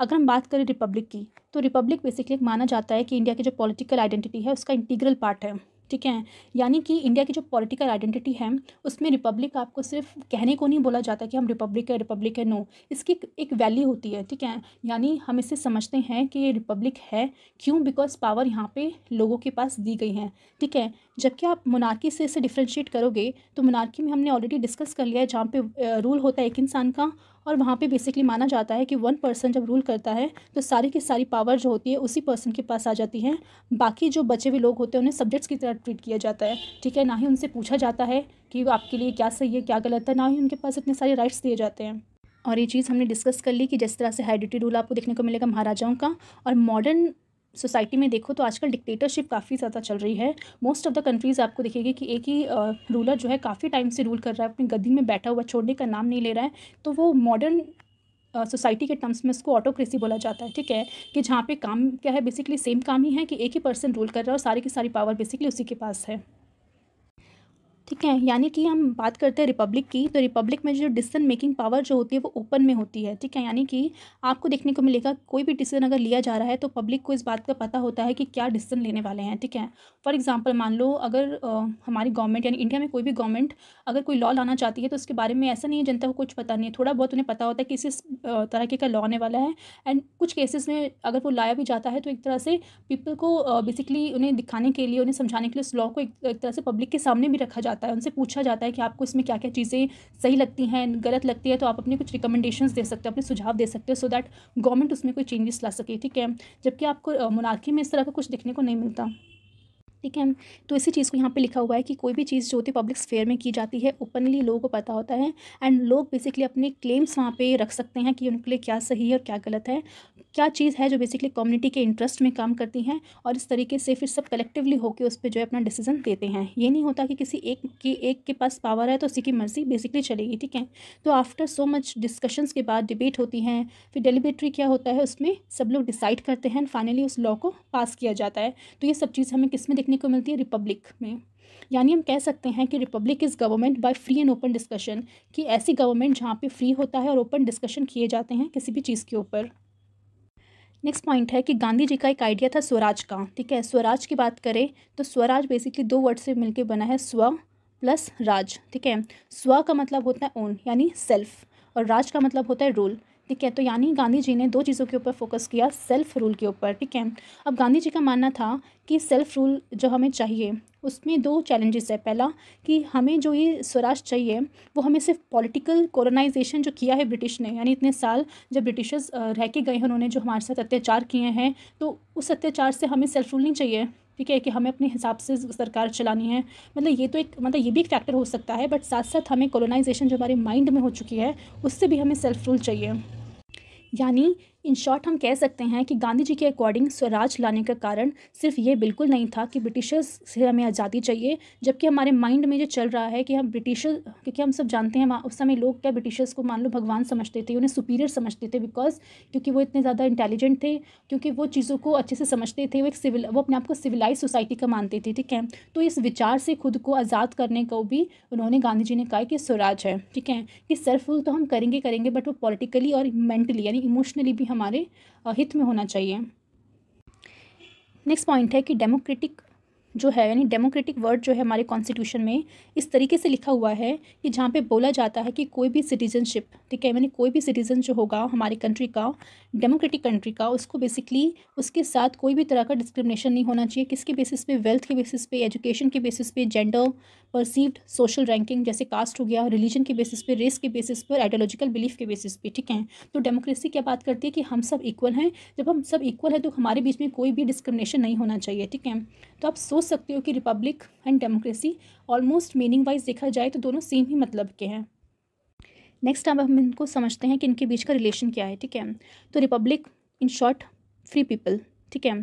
अगर हम बात करें रिपब्लिक की, तो रिपब्लिक बेसिकली माना जाता है कि इंडिया की जो पॉलिटिकल आइडेंटिटी है उसका इंटीग्रल पार्ट है, ठीक है। यानी कि इंडिया की जो पॉलिटिकल आइडेंटिटी है उसमें रिपब्लिक आपको सिर्फ कहने को नहीं बोला जाता कि हम रिपब्लिक है, नो, इसकी एक वैल्यू होती है, ठीक है। यानी हम इसे समझते हैं कि ये रिपब्लिक है क्यों, बिकॉज पावर यहाँ पे लोगों के पास दी गई है, ठीक है। जबकि आप मोनार्की से इसे डिफ्रेंशिएट करोगे तो मोनार्की में हमने ऑलरेडी डिस्कस कर लिया है जहाँ पे रूल होता है एक इंसान का, और वहाँ पे बेसिकली माना जाता है कि वन पर्सन जब रूल करता है तो सारी की सारी पावर जो होती है उसी पर्सन के पास आ जाती है। बाकी जो बचे हुए लोग होते हैं उन्हें सब्जेक्ट्स की तरह ट्रीट किया जाता है, ठीक है। ना ही उनसे पूछा जाता है कि आपके लिए क्या सही है क्या गलत है, ना ही उनके पास इतने सारे राइट्स दिए जाते हैं। और ये चीज़ हमने डिस्कस कर ली कि जिस तरह से हेरिडिटरी रूल आपको देखने को मिलेगा महाराजाओं का। और मॉडर्न सोसाइटी में देखो तो आजकल डिक्टेटरशिप काफ़ी ज़्यादा चल रही है। मोस्ट ऑफ द कंट्रीज़ आपको देखेगी कि एक ही रूलर जो है काफ़ी टाइम से रूल कर रहा है, अपनी गद्दी में बैठा हुआ, छोड़ने का नाम नहीं ले रहा है। तो वो मॉडर्न सोसाइटी के टर्म्स में इसको ऑटोक्रेसी बोला जाता है, ठीक है, कि जहाँ पे काम क्या है बेसिकली सेम काम ही है कि एक ही पर्सन रूल कर रहा है और सारी की सारी पावर बेसिकली उसी के पास है, ठीक है। यानी कि हम बात करते हैं रिपब्लिक की, तो रिपब्लिक में जो डिसीजन मेकिंग पावर जो होती है वो ओपन में होती है, ठीक है। यानी कि आपको देखने को मिलेगा कोई भी डिसीजन अगर लिया जा रहा है तो पब्लिक को इस बात का पता होता है कि क्या डिसीजन लेने वाले हैं, ठीक है। फॉर एग्जांपल मान लो अगर हमारी गवर्नमेंट यानी इंडिया में कोई भी गवर्नमेंट अगर कोई लॉ लाना चाहती है तो उसके बारे में ऐसा नहीं है जनता को कुछ पता नहीं है, थोड़ा बहुत उन्हें पता होता है कि इस तरह का लॉ आने वाला है। एंड कुछ केसेस में अगर वो लाया भी जाता है तो एक तरह से पीपल को बेसिकली उन्हें दिखाने के लिए, उन्हें समझाने के लिए उस लॉ को एक तरह से पब्लिक के सामने भी रखा है, उनसे पूछा जाता है कि आपको इसमें क्या क्या चीज़ें सही लगती हैं, गलत लगती है, तो आप अपने कुछ रिकमेंडेशंस दे सकते हो, अपने सुझाव दे सकते हो, सो दैट गवर्नमेंट उसमें कोई चेंजेस ला सके, ठीक है। जबकि आपको मोनार्की में इस तरह का कुछ देखने को नहीं मिलता, ठीक है। तो इसी चीज़ को यहाँ पे लिखा हुआ है कि कोई भी चीज़ जो होती है पब्लिक स्फेयर में की जाती है, ओपनली लोगों को पता होता है, एंड लोग बेसिकली अपने क्लेम्स वहाँ पे रख सकते हैं कि उनके लिए क्या सही है और क्या गलत है, क्या चीज़ है जो बेसिकली कम्युनिटी के इंटरेस्ट में काम करती हैं। और इस तरीके से फिर सब कलेक्टिवली होकर उस पर जो है अपना डिसीजन देते हैं। ये नहीं होता कि किसी एक के पास पावर है तो उसी की मर्जी बेसिकली चलेगी, ठीक है। तो आफ्टर सो मच डिस्कशंस के बाद डिबेट होती हैं, फिर डेलिबरेटरी क्या होता है उसमें सब लोग डिसाइड करते हैं, फाइनली उस लॉ को पास किया जाता है। तो ये सब चीज़ हमें किस में को मिलती है? रिपब्लिक में। यानी हम कह सकते हैं कि republic is government by free and open discussion, कि ऐसी गवर्नमेंट जहाँ पे फ्री होता है और ओपन डिस्कशन किए जाते हैं किसी भी चीज़ के ऊपर। नेक्स्ट पॉइंट है कि गांधी जी का एक आइडिया था स्वराज का, ठीक है। स्वराज की बात करें तो स्वराज बेसिकली दो वर्ड से मिलकर बना है, स्व प्लस राज, ठीक है। स्व का मतलब होता है ओन यानी सेल्फ, और राज का मतलब होता है रूल, ठीक है। तो यानी गांधी जी ने दो चीज़ों के ऊपर फोकस किया, सेल्फ रूल के ऊपर, ठीक है। अब गांधी जी का मानना था कि सेल्फ रूल जो हमें चाहिए उसमें दो चैलेंजेस है। पहला कि हमें जो ये स्वराज चाहिए वो हमें सिर्फ पॉलिटिकल कॉलोनाइजेशन जो किया है ब्रिटिश ने, यानी इतने साल जब ब्रिटिशर्स रह के गए हैं उन्होंने जो हमारे साथ अत्याचार किए हैं, तो उस अत्याचार से हमें सेल्फ रूल नहीं चाहिए, ठीक है, कि हमें अपने हिसाब से सरकार चलानी है। मतलब ये तो एक ये भी एक फैक्टर हो सकता है, बट साथ साथ हमें कॉलोनाइजेशन जो हमारे माइंड में हो चुकी है उससे भी हमें सेल्फ रूल चाहिए। यानी इन शॉर्ट हम कह सकते हैं कि गांधी जी के अकॉर्डिंग स्वराज लाने का कारण सिर्फ ये बिल्कुल नहीं था कि ब्रिटिशर्स से हमें आज़ादी चाहिए, जबकि हमारे माइंड में जो चल रहा है कि हम ब्रिटिशर्स, क्योंकि हम सब जानते हैं उस समय लोग क्या ब्रिटिशर्स को मान लो भगवान समझते थे, उन्हें सुपीरियर समझते थे, क्योंकि वो इतने ज़्यादा इंटेलिजेंट थे, क्योंकि वो चीज़ों को अच्छे से समझते थे, वो अपने आप को सिविलाइज सोसाइटी का मानते थे, ठीक है। तो इस विचार से खुद को आज़ाद करने को भी उन्होंने गांधी जी ने कहा कि स्वराज है, ठीक है, कि सेल्फ रूल तो हम करेंगे बट वो पॉलिटिकली और मेंटली यानी इमोशनली भी हमारे हित में होना चाहिए। नेक्स्ट पॉइंट है कि डेमोक्रेटिक जो है, यानी डेमोक्रेटिक वर्ड जो है हमारे कॉन्स्टिट्यूशन में इस तरीके से लिखा हुआ है कि जहाँ पे बोला जाता है कि कोई भी सिटीजनशिप, ठीक है, यानी कोई भी सिटीजन जो होगा हमारी कंट्री का, डेमोक्रेटिक कंट्री का, उसको बेसिकली उसके साथ कोई भी तरह का डिस्क्रिमिनेशन नहीं होना चाहिए। किसके बेसिस पे? वेल्थ के बेसिस पे, एजुकेशन के बेसिस पे, जेंडर, परसीव्ड सोशल रैंकिंग जैसे कास्ट हो गया, रिलीजन के बेसिस पे, रेस के बेसिस पे, आइडियोलॉजिकल बिलीफ के बेसिस पे, ठीक है। तो डेमोक्रेसी क्या बात करती है कि हम सब इक्वल हैं, जब हम सब इक्वल हैं तो हमारे बीच में कोई भी डिस्क्रिमिनेशन नहीं होना चाहिए, ठीक है। तो आप सोच सकते हो कि republic and democracy almost meaning wise देखा जाए तो दोनों सेम ही मतलब के हैं। नेक्स्ट अब हम इनको समझते हैं कि इनके बीच का रिलेशन क्या है, ठीक है। तो republic in short free people, ठीक है।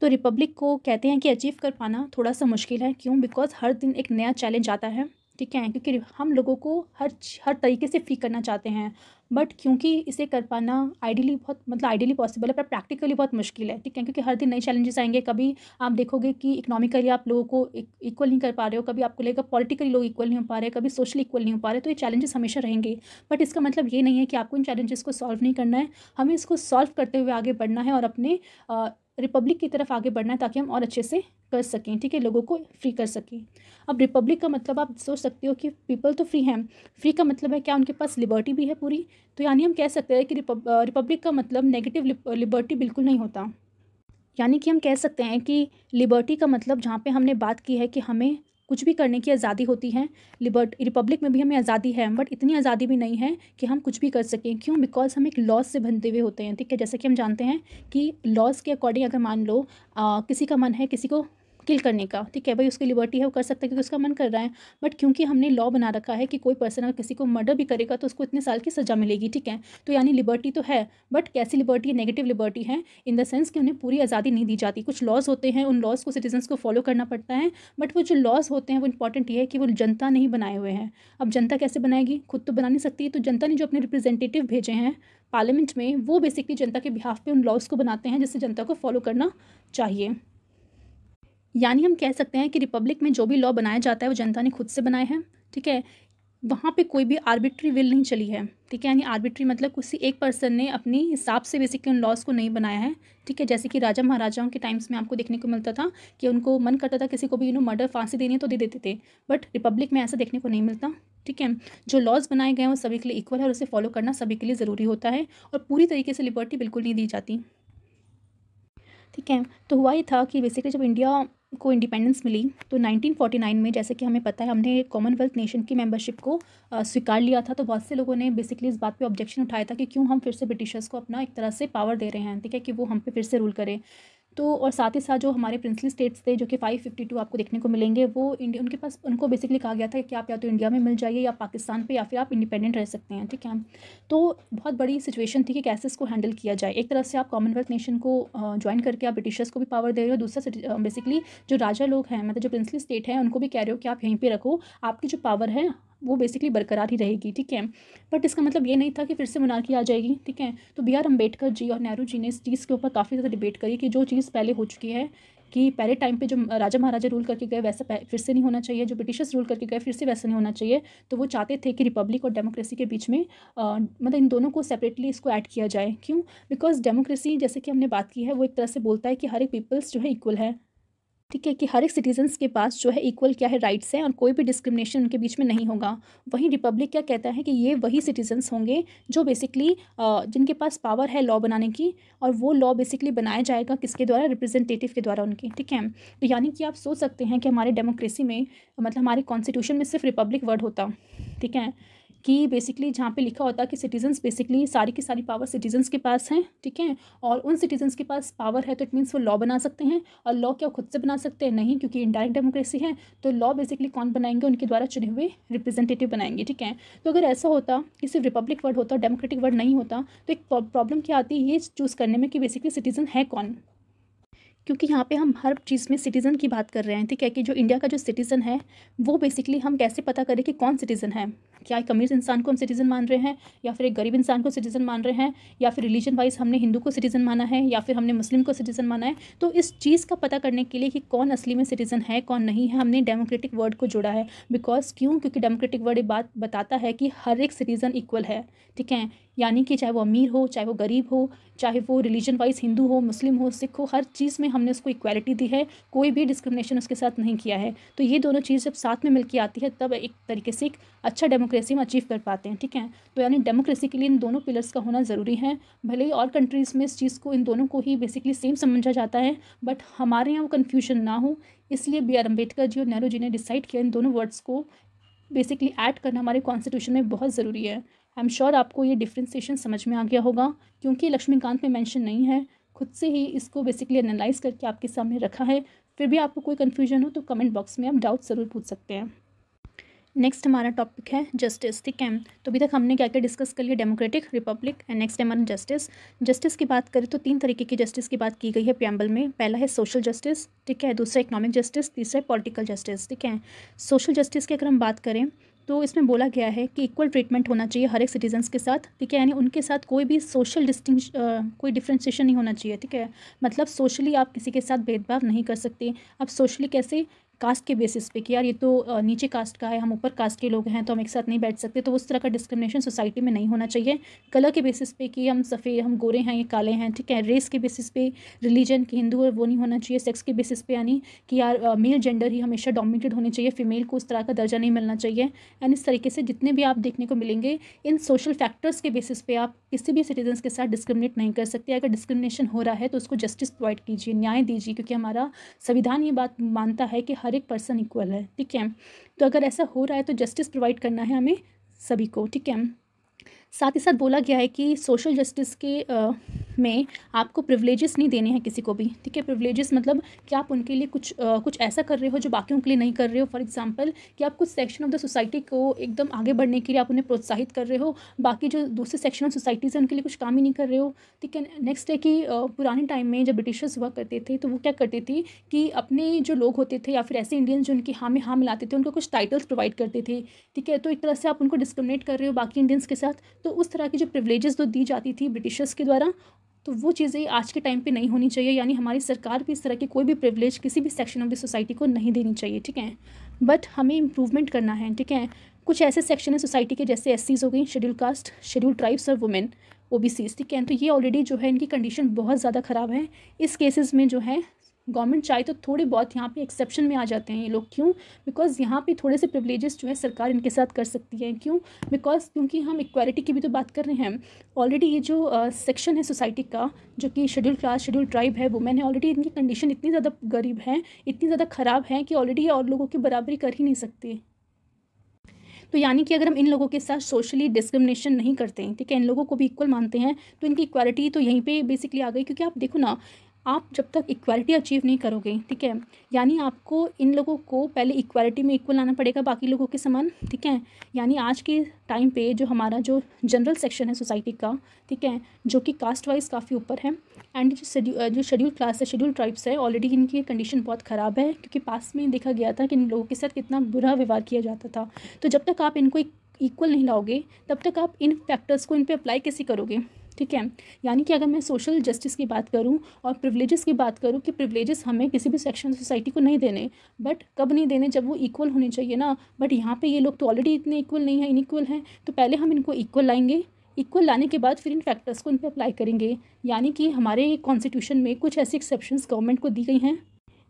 तो रिपब्लिक को कहते हैं कि अचीव कर पाना थोड़ा सा मुश्किल है, क्यों? बिकॉज हर दिन एक नया चैलेंज आता है, ठीक है, क्योंकि हम लोगों को हर तरीके से फ्री करना चाहते हैं, बट क्योंकि इसे कर पाना आइडियली बहुत आइडियली पॉसिबल है पर प्रैक्टिकली बहुत मुश्किल है, ठीक है, क्योंकि हर दिन नए चैलेंजेस आएंगे। कभी आप देखोगे कि इकोनॉमिकली आप लोगों को इक्वल नहीं कर पा रहे हो, कभी आपको लगेगा पॉलिटिकली लोग इक्वल नहीं हो पा रहे, कभी सोशली इक्वल नहीं हो पा रहे, तो ये चैलेंजेस हमेशा रहेंगे। बट इसका मतलब ये नहीं है कि आपको इन चैलेंजेस को सॉल्व नहीं करना है, हमें इसको सॉल्व करते हुए आगे बढ़ना है और अपने रिपब्लिक की तरफ आगे बढ़ना है ताकि हम और अच्छे से कर सकें, ठीक है, लोगों को फ्री कर सकें। अब रिपब्लिक का मतलब आप सोच सकते हो कि पीपल तो फ्री हैं, फ्री का मतलब है क्या उनके पास लिबर्टी भी है पूरी, तो यानी हम कह सकते हैं कि रिपब्लिक का मतलब नेगेटिव लिबर्टी बिल्कुल नहीं होता। यानी कि हम कह सकते हैं कि लिबर्टी का मतलब जहाँ पे हमने बात की है कि हमें कुछ भी करने की आज़ादी होती है, रिपब्लिक में भी हमें आज़ादी है बट इतनी आज़ादी भी नहीं है कि हम कुछ भी कर सकें। क्यों? बिकॉज हम एक लॉज से बंधे हुए होते हैं, ठीक है। जैसे कि हम जानते हैं कि लॉज के अकॉर्डिंग अगर मान लो किसी का मन है किसी को किल करने का, ठीक है भाई, उसकी लिबर्टी है, वो कर सकता है क्योंकि उसका मन कर रहा है, बट क्योंकि हमने लॉ बना रखा है कि कोई पर्सन अगर किसी को मर्डर भी करेगा तो उसको इतने साल की सज़ा मिलेगी, ठीक है। तो यानी लिबर्टी तो है बट कैसी लिबर्टी है? नेगेटिव लिबर्टी है, इन द सेंस कि उन्हें पूरी आज़ादी नहीं दी जाती। कुछ लॉज होते हैं, उन लॉज को सिटीजन्स को फॉलो करना पड़ता है, बट वो जो लॉज होते हैं वो इंपॉर्टेंट ये है कि वो जनता नहीं बनाए हुए हैं। अब जनता कैसे बनाएगी? खुद तो बना नहीं सकती, तो जनता ने जो अपने रिप्रेजेंटेटिव भेजे हैं पार्लियामेंट में, वो बेसिकली जनता के बिहाफ पे उन लॉज को बनाते हैं जिससे जनता को फॉलो करना चाहिए। यानी हम कह सकते हैं कि रिपब्लिक में जो भी लॉ बनाया जाता है वो जनता ने खुद से बनाए हैं, ठीक है। वहाँ पे कोई भी आर्बिट्री विल नहीं चली है, ठीक है। यानी आर्बिट्री मतलब किसी एक पर्सन ने अपने हिसाब से बेसिकली उन लॉज को नहीं बनाया है, ठीक है। जैसे कि राजा महाराजाओं के टाइम्स में आपको देखने को मिलता था कि उनको मन करता था किसी को भी मर्डर फांसी देनी है तो दे देते थे, बट रिपब्लिक में ऐसा देखने को नहीं मिलता, ठीक है। जो लॉज बनाए गए हैं वो सभी के लिए इक्वल है और उसे फॉलो करना सभी के लिए ज़रूरी होता है और पूरी तरीके से लिबर्टी बिल्कुल नहीं दी जाती, ठीक है। तो हुआ ये था कि बेसिकली जब इंडिया को इंडिपेंडेंस मिली तो 1949 में, जैसे कि हमें पता है, हमने कॉमनवेल्थ नेशन की मेंबरशिप को स्वीकार लिया था। तो बहुत से लोगों ने बेसिकली इस बात पे ऑब्जेक्शन उठाया था कि क्यों हम फिर से ब्रिटिशर्स को अपना एक तरह से पावर दे रहे हैं, ठीक है, कि वो हम पे फिर से रूल करें। तो और साथ ही साथ जो हमारे प्रिंसली स्टेट्स थे जो कि 552 आपको देखने को मिलेंगे, वो इंडिया उनके पास उनको बेसिकली कहा गया था कि आप या तो इंडिया में मिल जाइए या पाकिस्तान पे या फिर आप इंडिपेंडेंट रह सकते हैं, ठीक है। तो बहुत बड़ी सिचुएशन थी कि कैसे इसको हैंडल किया जाए। एक तरफ से आप कॉमनवेल्थ नेशन को ज्वाइन करके आप ब्रिटिशर्स को भी पावर दे रहे हो, दूसरा बेसिकली जो राजा लोग हैं मतलब जो प्रिंसली स्टेट हैं उनको भी कह रहे हो कि आप यहीं पर रखो, आपकी जो पावर है वो बेसिकली बरकरार ही रहेगी, ठीक है। बट इसका मतलब ये नहीं था कि फिर से मोनार्की आ जाएगी, ठीक है। तो बी आर अम्बेडकर जी और नेहरू जी ने इस चीज़ के ऊपर काफ़ी ज़्यादा डिबेट करी कि जो चीज़ पहले हो चुकी है कि पहले टाइम पे जो राजा महाराजा रूल करके गए वैसा फिर से नहीं होना चाहिए, जो ब्रिटिशर्स रूल करके गए फिर से वैसा नहीं होना चाहिए। तो वो चाहते थे कि रिपब्लिक और डेमोक्रेसी के बीच में मतलब इन दोनों को सेपरेटली इसको ऐड किया जाए। क्यों? बिकॉज डेमोक्रेसी जैसे कि हमने बात की है वो एक तरह से बोलता है कि हर एक पीपल्स जो है इक्वल है, ठीक है, कि हर एक सिटीजन्स के पास जो है इक्वल क्या है राइट्स हैं और कोई भी डिस्क्रिमिनेशन उनके बीच में नहीं होगा। वहीं रिपब्लिक क्या कहता है कि ये वही सिटीजन्स होंगे जो बेसिकली जिनके पास पावर है लॉ बनाने की, और वो लॉ बेसिकली बनाया जाएगा किसके द्वारा? रिप्रेजेंटेटिव के द्वारा उनके, ठीक है। तो यानी कि आप सोच सकते हैं कि हमारे डेमोक्रेसी में मतलब हमारे कॉन्स्टिट्यूशन में सिर्फ रिपब्लिक वर्ड होता, ठीक है, कि बेसिकली जहाँ पे लिखा होता है कि सिटीजन्स बेसिकली सारी की सारी पावर सिटीजन्स के पास हैं, ठीक है, और उन सिटीजन्स के पास पावर है तो इट मीन्स वो लॉ बना सकते हैं। और लॉ क्या खुद से बना सकते हैं? नहीं, क्योंकि इनडायरेक्ट डेमोक्रेसी है। तो लॉ बेसिकली कौन बनाएंगे? उनके द्वारा चुने हुए रिप्रेजेंटेटिव बनाएंगे, ठीक है। तो अगर ऐसा होता कि सिर्फ रिपब्लिक वर्ड होता, डेमोक्रेटिक वर्ड नहीं होता, तो एक प्रॉब्लम क्या आती ये चूज़ करने में कि बेसिकली सिटीजन है कौन, क्योंकि यहाँ पे हम हर चीज़ में सिटीज़न की बात कर रहे हैं, ठीक है, कि जो इंडिया का जो सिटीज़न है वो बेसिकली हम कैसे पता करें कि कौन सिटीज़न है। क्या एक अमीर इंसान को हम सिटीज़न मान रहे हैं या फिर एक गरीब इंसान को सिटीज़न मान रहे हैं, या फिर रिलीजन वाइज हमने हिंदू को सिटीज़न माना है या फिर हमने मुस्लिम को सिटीज़न माना है। तो इस चीज़ का पता करने के लिए कि कौन असली में सिटीज़न है कौन नहीं है, हमने डेमोक्रेटिक वर्ड को जोड़ा है। बिकॉज क्यों? क्योंकि डेमोक्रेटिक वर्ड ये बात बताता है कि हर एक सिटीज़न इक्वल है, ठीक है, यानी कि चाहे वो अमीर हो चाहे वो गरीब हो, चाहे वो रिलीजन वाइज हिंदू हो मुस्लिम हो सिख हो, हर चीज़ में हमने उसको इक्वालिटी दी है, कोई भी डिस्क्रिमिनेशन उसके साथ नहीं किया है। तो ये दोनों चीज़ जब साथ में मिलकर आती है तब एक तरीके से एक अच्छा डेमोक्रेसी हम अचीव कर पाते हैं, ठीक है। तो यानी डेमोक्रेसी के लिए इन दोनों पिलर्स का होना ज़रूरी है। भले ही और कंट्रीज़ में इस चीज़ को इन दोनों को ही बेसिकली सेम समझा जाता है, बट हमारे यहाँ वो कन्फ्यूजन ना हो इसलिए बी आर अम्बेडकर जी और नेहरू जी ने डिसाइड किया इन दोनों वर्ड्स को बेसिकली ऐड करना हमारे कॉन्स्टिट्यूशन में बहुत ज़रूरी है। आई एम श्योर आपको ये डिफ्रेंसिएशन समझ में आ गया होगा, क्योंकि लक्ष्मीकांत में मेंशन नहीं है, खुद से ही इसको बेसिकली एनालाइज करके आपके सामने रखा है। फिर भी आपको कोई कन्फ्यूजन हो तो कमेंट बॉक्स में आप डाउट ज़रूर पूछ सकते हैं। नेक्स्ट हमारा टॉपिक है जस्टिस, ठीक है। तो अभी तक हमने क्या क्या डिस्कस कर लिया, democratic, republic and next time justice. Justice की बात करें तो तीन तरीके की जस्टिस की बात की गई है प्रीएम्बल में। पहला है सोशल जस्टिस, ठीक है, दूसरा इकोनॉमिक जस्टिस, तीसरा है पॉलिटिकल जस्टिस, ठीक है। सोशल जस्टिस की अगर हम बात करें तो इसमें बोला गया है कि इक्वल ट्रीटमेंट होना चाहिए हर एक सिटीजन्स के साथ, ठीक है, यानी उनके साथ कोई भी सोशल कोई डिफ्रेंशिएशन नहीं होना चाहिए, ठीक है। मतलब सोशली आप किसी के साथ भेदभाव नहीं कर सकते। आप सोशली कैसे, कास्ट के बेसिस पे कि यार ये तो नीचे कास्ट का है, हम ऊपर कास्ट के लोग हैं तो हम एक साथ नहीं बैठ सकते, तो उस तरह का डिस्क्रिमिनेशन सोसाइटी में नहीं होना चाहिए। कलर के बेसिस पे कि हम सफ़ेद, हम गोरे हैं, ये काले हैं, ठीक है। रेस के बेसिस पे, रिलीजन कि हिंदू है वो नहीं होना चाहिए। सेक्स के बेसिस पे यानी कि यार मेल जेंडर ही हमेशा डोमिनेटेड होने चाहिए, फीमेल को उस तरह का दर्जा नहीं मिलना चाहिए। एंड इस तरीके से जितने भी आप देखने को मिलेंगे इन सोशल फैक्टर्स के बेसिस पे आप किसी भी सिटीजन्स के साथ डिस्क्रिमिनेट नहीं कर सकते। अगर डिस्क्रिमिनेशन हो रहा है तो उसको जस्टिस प्रोवाइड कीजिए, न्याय दीजिए, क्योंकि हमारा संविधान ये बात मानता है कि हर एक पर्सन इक्वल है, ठीक है। तो अगर ऐसा हो रहा है तो जस्टिस प्रोवाइड करना है हमें सभी को, ठीक है। साथ ही साथ बोला गया है कि सोशल जस्टिस के में आपको प्रिविलेजेस नहीं देने हैं किसी को भी, ठीक है। प्रिविलेजेस मतलब कि आप उनके लिए कुछ ऐसा कर रहे हो जो बाकियों के लिए नहीं कर रहे हो। फॉर एग्जांपल कि आप कुछ सेक्शन ऑफ द सोसाइटी को एकदम आगे बढ़ने के लिए आप उन्हें प्रोत्साहित कर रहे हो, बाकी जो दूसरे सेक्शन ऑफ सोसाइटीज़ हैं उनके लिए कुछ काम ही नहीं कर रहे हो, ठीक है। नेक्स्ट है कि पुराने टाइम में जब ब्रिटिशर्स हुआ करते थे तो वो क्या करते थे कि अपने जो लोग होते थे या फिर ऐसे इंडियंस जो उनकी हाँ में हाँ मिलाते थे उनको कुछ टाइटल्स प्रोवाइड करते थे, ठीक है। तो एक तरह से आप उनको डिस्क्रिमिनेट कर रहे हो बाकी इंडियंस के साथ। तो उस तरह की जो प्रिविलेजेस तो दी जाती थी ब्रिटिशर्स के द्वारा, तो वो चीज़ें आज के टाइम पे नहीं होनी चाहिए। यानी हमारी सरकार भी इस तरह की कोई भी प्रिविलेज किसी भी सेक्शन ऑफ द सोसाइटी को नहीं देनी चाहिए, ठीक है। बट हमें इम्प्रूवमेंट करना है, ठीक है। कुछ ऐसे सेक्शन है सोसाइटी के जैसे एससीज़ हो गई, शेड्यूल कास्ट, शेड्यूल ट्राइब्स और वुमेन ओबीसीज़, ठीक है। तो ये ऑलरेडी जो है इनकी कंडीशन बहुत ज़्यादा ख़राब है। इस केसेस में जो है गवर्नमेंट चाहे तो थोड़े बहुत यहाँ पे एक्सेप्शन में आ जाते हैं ये लोग। क्यों? बिकॉज यहाँ पे थोड़े से प्रिविलेजेस जो है सरकार इनके साथ कर सकती है। क्यों? बिकॉज क्योंकि हम इक्वालिटी की भी तो बात कर रहे हैं। ऑलरेडी ये जो सेक्शन है सोसाइटी का जो कि शेड्यूल क्लास, शेड्यूल ट्राइब है, वुमेन है, ऑलरेडी इनकी कंडीशन इतनी ज़्यादा गरीब है, इतनी ज़्यादा ख़राब है कि ऑलरेडी ये और लोगों की बराबरी कर ही नहीं सकती। तो यानी कि अगर हम इन लोगों के साथ सोशली डिस्क्रिमिनेशन नहीं करते हैं, ठीक है, इन लोगों को भी इक्वल मानते हैं, तो इनकी इक्वालिटी तो यहीं पर बेसिकली आ गई। क्योंकि आप देखो ना, आप जब तक इक्वालिटी अचीव नहीं करोगे, ठीक है, यानी आपको इन लोगों को पहले इक्वालिटी में इक्वल आना पड़ेगा बाकी लोगों के समान, ठीक है। यानी आज के टाइम पे जो हमारा जो जनरल सेक्शन है सोसाइटी का, ठीक है, जो कि कास्ट वाइज काफ़ी ऊपर है, एंड जो शेड्यूल क्लास है, शेड्यूल ट्राइब्स है, ऑलरेडी इनकी कंडीशन बहुत ख़राब है क्योंकि पास में देखा गया था कि इन लोगों के साथ कितना बुरा व्यवहार किया जाता था। तो जब तक आप इनको इक्वल नहीं लाओगे तब तक आप इन फैक्टर्स को इन पर अप्लाई कैसे करोगे, ठीक है। यानी कि अगर मैं सोशल जस्टिस की बात करूं और प्रिविलेजेस की बात करूं कि प्रिविलेजेस हमें किसी भी सेक्शन सोसाइटी को नहीं देने, बट कब नहीं देने, जब वो इक्वल होने चाहिए ना। बट यहाँ पे ये लोग तो ऑलरेडी इतने इक्वल नहीं है, इनइक्वल हैं, तो पहले हम इनको इक्वल लाएंगे। इक्वल लाने के बाद फिर इन फैक्टर्स को इन पर अप्लाई करेंगे। यानी कि हमारे कॉन्स्टिट्यूशन में कुछ ऐसी एक्सेप्शंस गवर्नमेंट को दी गई हैं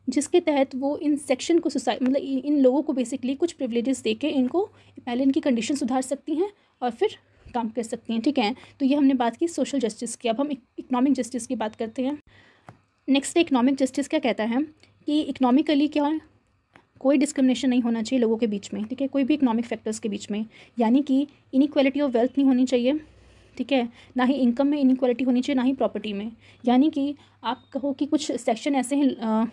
जिसके तहत वो इन सेक्शन को सोसाइटी मतलब इन लोगों को बेसिकली कुछ प्रिविलेजेस दे के इनको पहले इनकी कंडीशन सुधार सकती हैं और फिर काम कर सकती हैं, ठीक है। तो ये हमने बात की सोशल जस्टिस की। अब हम इकोनॉमिक जस्टिस की बात करते हैं। नेक्स्ट इकोनॉमिक जस्टिस क्या कहता है कि इकोनॉमिकली क्या है? कोई डिस्क्रिमिनेशन नहीं होना चाहिए लोगों के बीच में, ठीक है, कोई भी इकोनॉमिक फैक्टर्स के बीच में। यानी कि इनइक्वालिटी ऑफ वेल्थ नहीं होनी चाहिए, ठीक है, ना ही इनकम में इनइक्वालिटी होनी चाहिए, ना ही प्रॉपर्टी में। यानी कि आप कहो कि कुछ सेक्शन ऐसे हैं,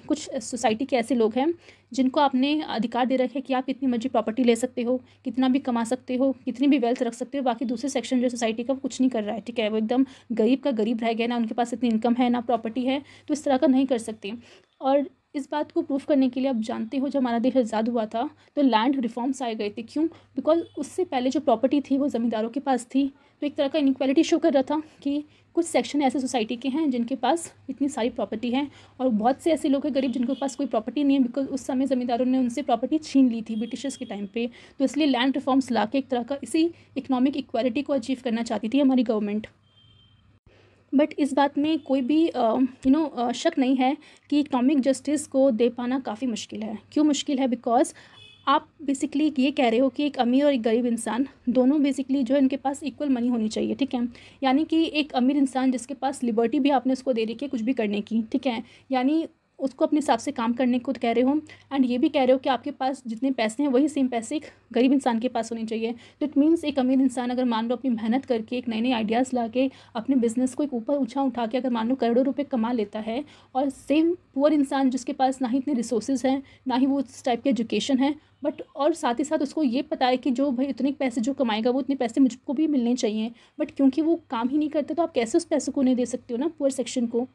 कुछ सोसाइटी के ऐसे लोग हैं जिनको आपने अधिकार दे रखे कि आप कितनी मर्जी प्रॉपर्टी ले सकते हो, कितना भी कमा सकते हो, कितनी भी वेल्थ रख सकते हो, बाकी दूसरे सेक्शन जो सोसाइटी का वो कुछ नहीं कर रहा है, ठीक है, वो एकदम गरीब का गरीब रह गया, ना उनके पास इतनी इनकम है, ना प्रॉपर्टी है, तो इस तरह का नहीं कर सकते। और इस बात को प्रूफ करने के लिए आप जानते हो जब हमारा देश आज़ाद हुआ था तो लैंड रिफॉर्म्स आए गए थे। क्यों? बिकॉज उससे पहले जो प्रॉपर्टी थी वो ज़मींदारों के पास थी, तो एक तरह का इनइक्वालिटी शो कर रहा था कि कुछ सेक्शन ऐसे सोसाइटी के हैं जिनके पास इतनी सारी प्रॉपर्टी है और बहुत से ऐसे लोग हैं गरीब जिनके पास कोई प्रॉपर्टी नहीं है, बिकॉज उस समय ज़मींदारों ने उनसे प्रॉपर्टी छीन ली थी ब्रिटिशर्स के टाइम पे। तो इसलिए लैंड रिफॉर्म्स ला के एक तरह का इसी इकोनॉमिक इक्वालिटी को अचीव करना चाहती थी हमारी गवर्नमेंट। बट इस बात में कोई भी शक नहीं है कि इकोनॉमिक जस्टिस को दे पाना काफ़ी मुश्किल है। क्यों मुश्किल है? बिकॉज आप बेसिकली ये कह रहे हो कि एक अमीर और एक गरीब इंसान दोनों बेसिकली जो है उनके पास इक्वल मनी होनी चाहिए, ठीक है। यानी कि एक अमीर इंसान जिसके पास लिबर्टी भी आपने उसको दे रखी है कुछ भी करने की, ठीक है, यानी उसको अपने हिसाब से काम करने को कह रहे हो, एंड ये भी कह रहे हो कि आपके पास जितने पैसे हैं वही सेम पैसे एक गरीब इंसान के पास होने चाहिए। तो इट मीन्स एक अमीर इंसान अगर मान लो अपनी मेहनत करके एक नए नए आइडियाज़ ला के अपने बिजनेस को एक ऊपर ऊँचा उठा के अगर मान लो करोड़ों रुपये कमा लेता है, और सेम पुअर इंसान जिसके पास ना ही इतने रिसोर्सेज हैं ना ही वो उस टाइप की एजुकेशन है, बट और साथ ही साथ उसको ये पता है कि जो भाई इतने पैसे जो कमाएगा वो इतने पैसे मुझको भी मिलने चाहिए, बट क्योंकि वो काम ही नहीं करते तो आप कैसे उस पैसे को नहीं दे सकते हो ना पुअर सेक्शन को।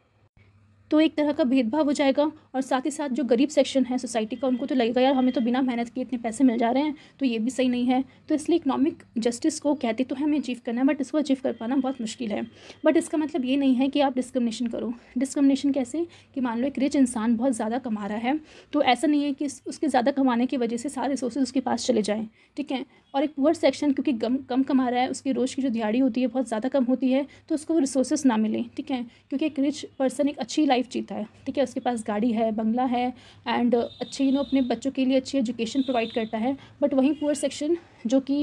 तो एक तरह का भेदभाव हो जाएगा। और साथ ही साथ जो गरीब सेक्शन है सोसाइटी का उनको तो लगेगा यार हमें तो बिना मेहनत के इतने पैसे मिल जा रहे हैं, तो ये भी सही नहीं है। तो इसलिए इकोनॉमिक जस्टिस को कहते तो हमें अचीव करना है, बट इसको अचीव कर पाना बहुत मुश्किल है। बट इसका मतलब ये नहीं है कि आप डिस्क्रिमिनेशन करो। डिस्क्रिमिनेशन कैसे कि मान लो एक रिच इंसान बहुत ज़्यादा कमा रहा है तो ऐसा नहीं है कि उसके ज़्यादा कमाने की वजह से सारे रिसोर्सेज उसके पास चले जाएँ, ठीक है। और एक पुअर सेक्शन क्योंकि कम कमा रहा है, उसकी रोज़ की जो दिहाड़ी होती है बहुत ज़्यादा कम होती है, तो उसको वो रिसोर्सेज ना मिले, ठीक है। क्योंकि एक रिच पर्सन एक अच्छी लाइफ जीता है, ठीक है, उसके पास गाड़ी है, बंगला है, एंड अच्छे अपने बच्चों के लिए अच्छी एजुकेशन प्रोवाइड करता है। बट वहीं पुअर सेक्शन जो कि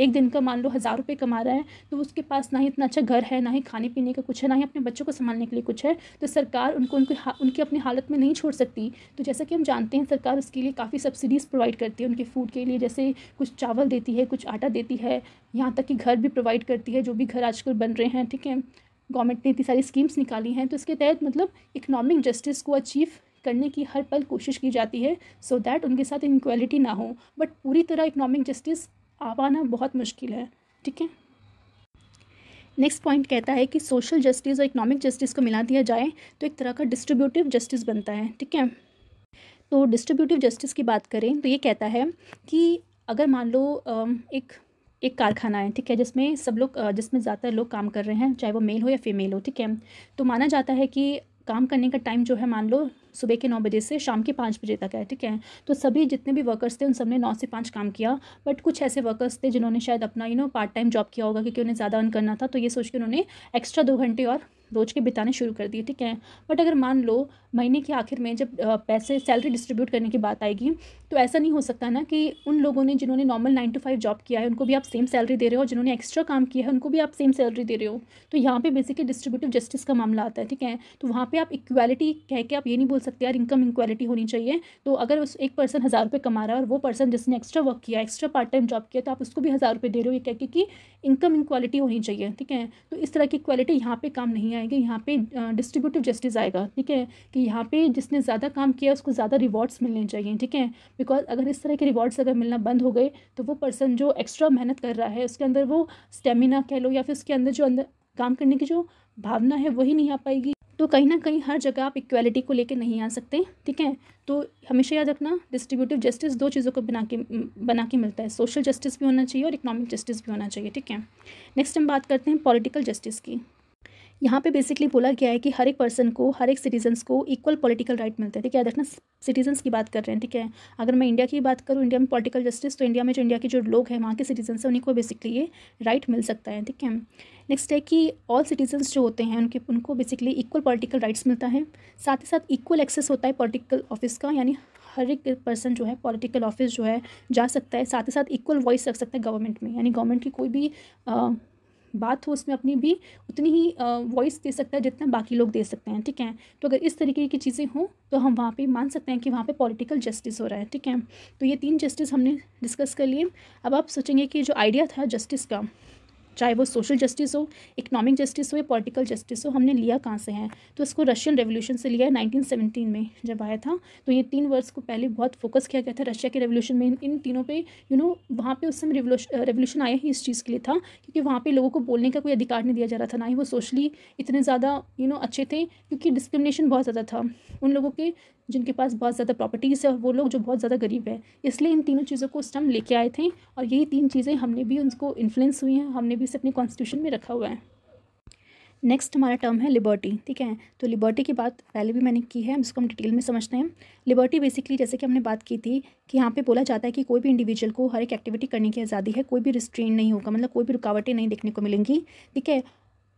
एक दिन का मान लो 1000 रुपये कमा रहा है, तो उसके पास ना ही इतना अच्छा घर है, ना ही खाने पीने का कुछ है, ना ही अपने बच्चों को संभालने के लिए कुछ है। तो सरकार उनको उनकी अपनी हालत में नहीं छोड़ सकती। तो जैसा कि हम जानते हैं सरकार उसके लिए काफ़ी सब्सिडीज़ प्रोवाइड करती है उनके फूड के लिए, जैसे कुछ चावल देती है, कुछ आटा देती है, यहाँ तक कि घर भी प्रोवाइड करती है, जो भी घर आजकल बन रहे हैं, ठीक है। गवर्नमेंट ने इतनी सारी स्कीम्स निकाली हैं, तो इसके तहत मतलब इकोनॉमिक जस्टिस को अचीव करने की हर पल कोशिश की जाती है, सो दैट उनके साथ इनइक्वालिटी ना हो। बट पूरी तरह इकोनॉमिक जस्टिस आ पाना बहुत मुश्किल है, ठीक है। नेक्स्ट पॉइंट कहता है कि सोशल जस्टिस और इकोनॉमिक जस्टिस को मिला दिया जाए तो एक तरह का डिस्ट्रीब्यूटिव जस्टिस बनता है, ठीक है। तो डिस्ट्रीब्यूटिव जस्टिस की बात करें तो ये कहता है कि अगर मान लो एक कारखाना है, ठीक है, जिसमें जिसमें ज़्यादातर लोग काम कर रहे हैं, चाहे वो मेल हो या फीमेल हो, ठीक है। तो माना जाता है कि काम करने का टाइम जो है मान लो सुबह के 9 बजे से शाम के 5 बजे तक है, ठीक है। तो सभी जितने भी वर्कर्स थे उन सब ने 9 से 5 काम किया, बट कुछ ऐसे वर्कर्स थे जिन्होंने शायद अपना पार्ट टाइम जॉब किया होगा क्योंकि उन्हें ज़्यादा अर्न करना था, तो ये सोच के उन्होंने एक्स्ट्रा 2 घंटे और रोज के बिताने शुरू कर दिए, ठीक है। बट अगर मान लो महीने के आखिर में जब पैसे सैलरी डिस्ट्रीब्यूट करने की बात आएगी तो ऐसा नहीं हो सकता ना कि उन लोगों ने जिन्होंने नॉर्मल 9 to 5 जॉब किया है उनको भी आप सेम सैलरी दे रहे हो, जिन्होंने एक्स्ट्रा काम किया है उनको भी आप सेम सैलरी दे रहे हो। तो यहाँ पे बेसिकली डिस्ट्रीब्यूटिव जस्टिस का मामला आता है, ठीक है। तो वहाँ पर आप इक्वालिटी कह के आप ये नहीं बोल सकते यार इनकम इक्वालिटी होनी चाहिए। तो अगर उस एक पर्सन 1000 रुपये कमा रहा है और वो पर्सन जिसने एक्स्ट्रा वर्क किया, एक्स्ट्रा पार्ट टाइम जॉब किया, तो आप उसको भी 1000 रुपये दे रहे हो, ये कह के इनकम इक्वालिटी होनी चाहिए, ठीक है। तो इस तरह की इक्वालिटी यहाँ पर काम नहीं आएगी, यहाँ पे डिस्ट्रीब्यूटिव जस्टिस आएगा, ठीक है। कि यहाँ पे जिसने ज़्यादा काम किया उसको ज़्यादा रिवॉर्ड्स मिलने चाहिए, ठीक है। बिकॉज अगर इस तरह के रिवॉर्ड्स अगर मिलना बंद हो गए तो वो पर्सन जो एक्स्ट्रा मेहनत कर रहा है उसके अंदर वो स्टेमिना कह लो या फिर उसके अंदर जो काम करने की जो भावना है वही नहीं आ पाएगी। तो कहीं ना कहीं हर जगह आप इक्वालिटी को लेके नहीं आ सकते, ठीक है। तो हमेशा याद रखना डिस्ट्रीब्यूटिव जस्टिस 2 चीज़ों को बना के मिलता है, सोशल जस्टिस भी होना चाहिए और इकोनॉमिक जस्टिस भी होना चाहिए, ठीक है। नेक्स्ट हम बात करते हैं पॉलिटिकल जस्टिस की। यहाँ पे बेसिकली बोला गया है कि हर एक पर्सन को, हर एक सिटीजन्स को इक्वल पॉलिटिकल राइट मिलते हैं, ठीक है। देखना सिटीजन्स की बात कर रहे हैं, ठीक है। अगर मैं इंडिया की बात करूँ, इंडिया में पॉलिटिकल जस्टिस तो इंडिया में जो इंडिया के जो लोग हैं वहाँ के सिटीजन्स हैं उन्हीं को बेसिकली ये राइट मिल सकता है, ठीक है। नेक्स्ट है कि ऑल सिटीजन्स जो होते हैं उनको बेसिकली इक्वल पॉलिटिकल राइट्स मिलता है। साथ ही साथ इक्वल एक्सेस होता है पॉलिटिकल ऑफिस का, यानी हर एक पर्सन जो है पॉलिटिकल ऑफिस जो है जा सकता है। साथ ही साथ इक्वल वॉइस रख सकता है गवर्नमेंट में, यानी गवर्नमेंट की कोई भी बात हो उसमें अपनी भी उतनी ही वॉइस दे सकता है जितना बाकी लोग दे सकते हैं, ठीक है। तो अगर इस तरीके की चीज़ें हों तो हम वहाँ पे मान सकते हैं कि वहाँ पे पॉलिटिकल जस्टिस हो रहा है, ठीक है। तो ये 3 जस्टिस हमने डिस्कस कर लिए। अब आप सोचेंगे कि जो आइडिया था जस्टिस का, चाहे वो सोशल जस्टिस हो, इकोनॉमिक जस्टिस हो या पॉलिटिकल जस्टिस हो, हमने लिया कहाँ से है? तो इसको रशियन रेवोल्यूशन से लिया है, 1917 में जब आया था। तो ये 3 वर्ड्स को पहले बहुत फोकस किया गया था रशिया के रेवोल्यूशन में, इन तीनों पे वहाँ पे उस समय रेवोल्यूशन आया ही इस चीज़ के लिए था क्योंकि वहाँ पे लोगों को बोलने का कोई अधिकार नहीं दिया जा रहा था, ना ही वो सोशली इतने ज़्यादा अच्छे थे क्योंकि डिस्क्रिमिनेशन बहुत ज़्यादा था उन लोगों के जिनके पास बहुत ज़्यादा प्रॉपर्टीज़ है और वो लोग जो बहुत ज़्यादा गरीब है। इसलिए इन तीनों चीज़ों को उस टाइम लेके आए थे और यही 3 चीज़ें हमने भी उनको इन्फ्लुएंस हुई हैं, हमने भी इसे अपने कॉन्स्टिट्यूशन में रखा हुआ है। नेक्स्ट हमारा टर्म है लिबर्टी, ठीक है। तो लिबर्टी की बात पहले भी मैंने की है, उसको हम डिटेल में समझते हैं। लिबर्टी बेसिकली जैसे कि हमने बात की थी कि यहाँ पे बोला जाता है कि कोई भी इंडिविजुअल को हर एक एक्टिविटी करने की आज़ादी है, कोई भी रिस्ट्रेन नहीं होगा, मतलब कोई भी रुकावटें नहीं देखने को मिलेंगी, ठीक है।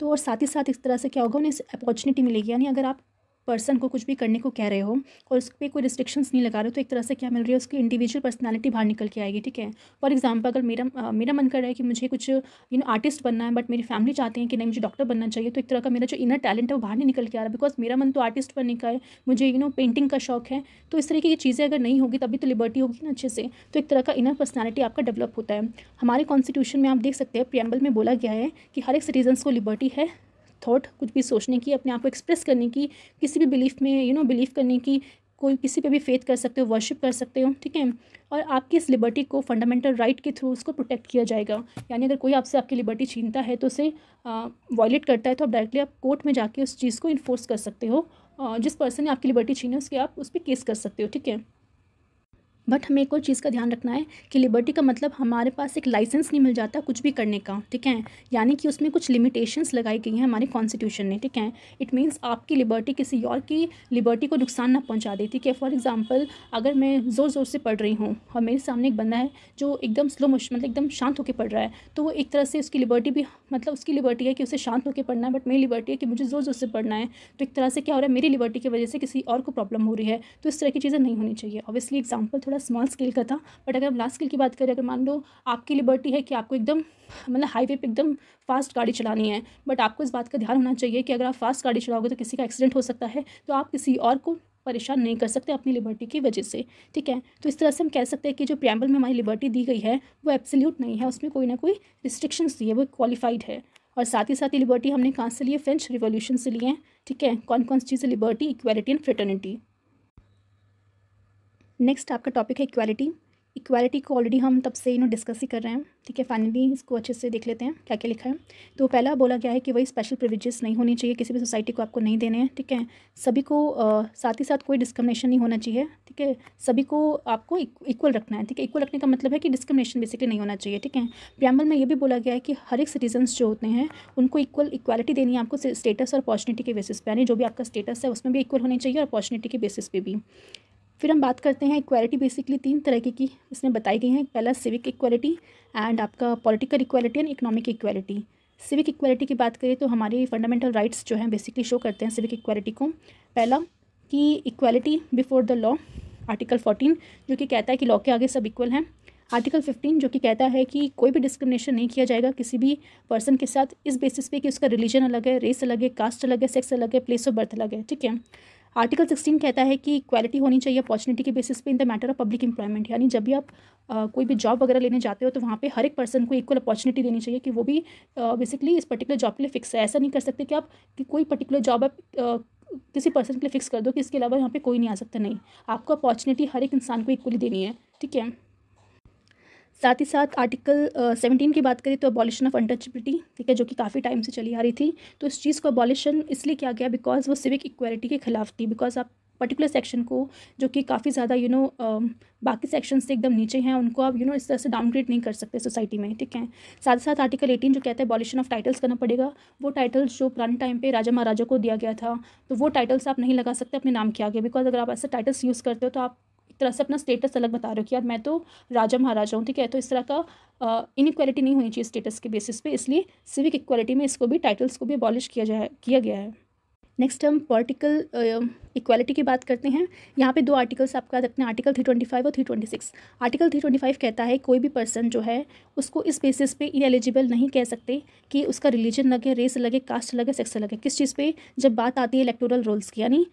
तो और साथ ही साथ इस तरह से क्या होगा, उन्हें अपॉर्चुनिटी मिलेगी, यानी अगर आप पर्सन को कुछ भी करने को कह रहे हो और उस पर कोई रिस्ट्रिक्शंस नहीं लगा रहे हो, तो एक तरह से क्या मिल रही है, उसकी इंडिविजुअल पर्सनालिटी बाहर निकल के आएगी। ठीक है, फॉर एग्जांपल अगर मेरा मन कर रहा है कि मुझे कुछ आर्टिस्ट बनना है, बट मेरी फैमिली चाहती है कि नहीं मुझे डॉक्टर बनना चाहिए, तो एक तरह का मेरा जो इनर टैलेंट है वो बाहर नहीं निकल के आ रहा, बिकॉज मेरा मन तो आर्टिस्ट बनने का है, मुझे पेंटिंग का शौक है। तो इस तरीके की चीज़ें अगर नहीं होगी तभी तो लिबर्टी होगी ना अच्छे से, तो एक तरह का इनर पर्सनालिटी आपका डेवलप होता है। हमारे कॉन्स्टिट्यूशन में आप देख सकते हैं, प्रीएम्बल में बोला गया है कि हर एक सिटीजन्स को लिबर्टी है थॉट, कुछ भी सोचने की, अपने आप को एक्सप्रेस करने की, किसी भी बिलीफ में बिलीव करने की, कोई किसी पे भी फेथ कर सकते हो, वर्शिप कर सकते हो। ठीक है, और आपकी इस लिबर्टी को फंडामेंटल राइट के थ्रू उसको प्रोटेक्ट किया जाएगा, यानी अगर कोई आपसे आपकी लिबर्टी छीनता है तो उसे वायलेट करता है, तो आप डायरेक्टली आप कोर्ट में जाके उस चीज़ को इन्फोर्स कर सकते हो, जिस पर्सन ने आपकी लिबर्टी छीनी उसके आप उस पर केस कर सकते हो। ठीक है, बट हमें एक और चीज़ का ध्यान रखना है कि लिबर्टी का मतलब हमारे पास एक लाइसेंस नहीं मिल जाता कुछ भी करने का। ठीक है, यानी कि उसमें कुछ लिमिटेशंस लगाई गई हैं हमारे कॉन्स्टिट्यूशन ने। ठीक है, इट मींस आपकी लिबर्टी किसी और की लिबर्टी को नुकसान ना पहुंचा देती। ठीक है, फॉर एग्जांपल अगर मैं ज़ोर ज़ोर से पढ़ रही हूँ और मेरे सामने एक बंदा है जो एकदम स्लो मोशन एकदम शांत होकर पढ़ रहा है, तो वो एक तरह से उसकी लिबर्टी भी उसकी लिबर्टी है कि उसे शांत होकर पढ़ना है, बट मेरी लिबर्टी है कि मुझे ज़ोर ज़ोर से पढ़ना है। तो एक तरह से क्या हो रहा है, मेरी लिबर्टी की वजह से किसी और को प्रॉब्लम हो रही है, तो इस तरह की चीज़ें नहीं होनी चाहिए। ऑब्वियसली एग्जाम्पल थोड़ा स्मॉल स्केल का था, बट अगर आप लार्ज स्केल की बात करें, अगर मान लो आपकी लिबर्टी है कि आपको एकदम हाईवे पे एकदम फास्ट गाड़ी चलानी है, बट आपको इस बात का ध्यान होना चाहिए कि अगर आप फास्ट गाड़ी चलाओगे तो किसी का एक्सीडेंट हो सकता है, तो आप किसी और को परेशान नहीं कर सकते अपनी लिबर्टी की वजह से। ठीक है, तो इस तरह से हम कह सकते हैं कि जो प्रीएम्बल में हमारी लिबर्टी दी गई है वो एब्सोल्यूट नहीं है, उसमें कोई ना कोई रिस्ट्रिक्शंस दी है, वो क्वालिफाइड है। और साथ ही साथ ये लिबर्टी हमने कहाँ से लिए, फ्रेंच रिवॉल्यूशन से लिए। ठीक है, कौन कौन सी चीज़, liberty, equality and fraternity. Next आपका टॉपिक है इक्वालिटी। इक्वालिटी को ऑलरेडी हम तब से डिस्कस ही कर रहे हैं। ठीक है, फाइनली इसको अच्छे से देख लेते हैं क्या क्या लिखा है। तो पहला बोला गया है कि वही स्पेशल प्रिविलेजेस नहीं होनी चाहिए, किसी भी सोसाइटी को आपको नहीं देने हैं। ठीक है, सभी को साथ ही साथ कोई डिस्क्रिमिनेशन नहीं होना चाहिए। ठीक है, सभी को आपको इक्वल रखना है। ठीक है, इक्वल रखने का मतलब है कि डिस्क्रिमिनेशन बेसिकली नहीं होना चाहिए। ठीक है, प्रीएम्बल में ये भी बोला गया है कि हर एक सिटीजन्स जो होते हैं उनको इक्वालिटी देनी है आपको स्टेटस और अपॉर्चुनिटी के बेसिस पर, यानी जो भी आपका स्टेटस है उसमें भी इक्वल होने चाहिए और अपॉर्चुनिटी के बेसिस पे भी। फिर हम बात करते हैं इक्वालिटी बेसिकली तीन तरह की इसमें बताई गई हैं। पहला सिविक इक्वालिटी एंड आपका political equality and economic equality. Civic equality की बात करें तो हमारे फंडामेंटल राइट्स जो हैं बेसिकली शो करते हैं सिविक इक्वालिटी को। पहला कि equality before the law, article 14 जो कि कहता है कि लॉ के आगे सब इक्वल हैं। आर्टिकल 15 जो कि कहता है कि कोई भी डिस्क्रिमिनेशन नहीं किया जाएगा किसी भी पर्सन के साथ इस बेसिस पे कि उसका रिलीजन अलग है, रेस अलग है, कास्ट अलग है, सेक्स अलग है, प्लेस ऑफ बर्थ अलग है। ठीक है, आर्टिकल 16 कहता है कि इक्वालिटी होनी चाहिए अपॉर्चुनिटी के बेसिस पे in the matter of public employment, यानी जब भी आप कोई भी जॉब वगैरह लेने जाते हो तो वहाँ पे हर एक पर्सन को इक्वल अपॉर्चुनिटी देनी चाहिए कि वो भी बेसिकली इस पर्टिकुलर जॉब के लिए फिक्स है। ऐसा नहीं कर सकते कि आप कोई पर्टिकुलर जॉब आप किसी पर्सन के लिए फिक्स कर दो कि इसके अलावा यहाँ पर कोई नहीं आ सकता, नहीं, आपको अपॉर्चुनिटी हर एक इंसान को इक्वली देनी है। ठीक है, साथ ही साथ आर्टिकल 17 की बात करें तो अबॉलिशन ऑफ अनटचेबिलिटी, ठीक है, जो कि काफ़ी टाइम से चली आ रही थी, तो इस चीज़ को अबॉलिशन इसलिए किया गया बिकॉज वो सिविक इक्वालिटी के खिलाफ थी, बिकॉज आप पर्टिकुलर सेक्शन को जो कि काफ़ी ज़्यादा बाकी सेक्शन से एकदम नीचे हैं उनको आप इस तरह से डाउनग्रेड नहीं कर सकते सोसाइटी में। ठीक है, साथ ही साथ आर्टिकल 18 जो कहता है अबॉलिशन ऑफ टाइटल्स करना पड़ेगा, वो टाइटल्स जो पुराने टाइम पे राजा महाराजा को दिया गया था तो वो टाइटल्स आप नहीं लगा सकते अपने नाम के आगे, बिकॉज अगर आप ऐसे टाइटल्स यूज़ करते हो तो आप तरह से अपना स्टेटस अलग बता रहे हो कि यार मैं तो राजा महाराजा हूँ। ठीक है, तो इस तरह का इनइक्वालिटी नहीं होनी चाहिए स्टेटस के बेसिस पे, इसलिए सिविक इक्वालिटी में इसको भी टाइटल्स को भी अबॉलिश किया गया है। नेक्स्ट हम पॉलिटिकल इक्वालिटी की बात करते हैं। यहाँ पे दो आर्टिकल्स आपका याद रखना है, आर्टिकल 325 और 326। आर्टिकल 325 कहता है कोई भी पर्सन जो है उसको इस बेसिस पे इनएलिजिबल नहीं कह सकते कि उसका रिलीजन अलग है, रेस अलग है, कास्ट अलग है, सेक्स अलग है। किस चीज़ पे, जब बात आती है इलेक्टोरल रोल्स की, यानी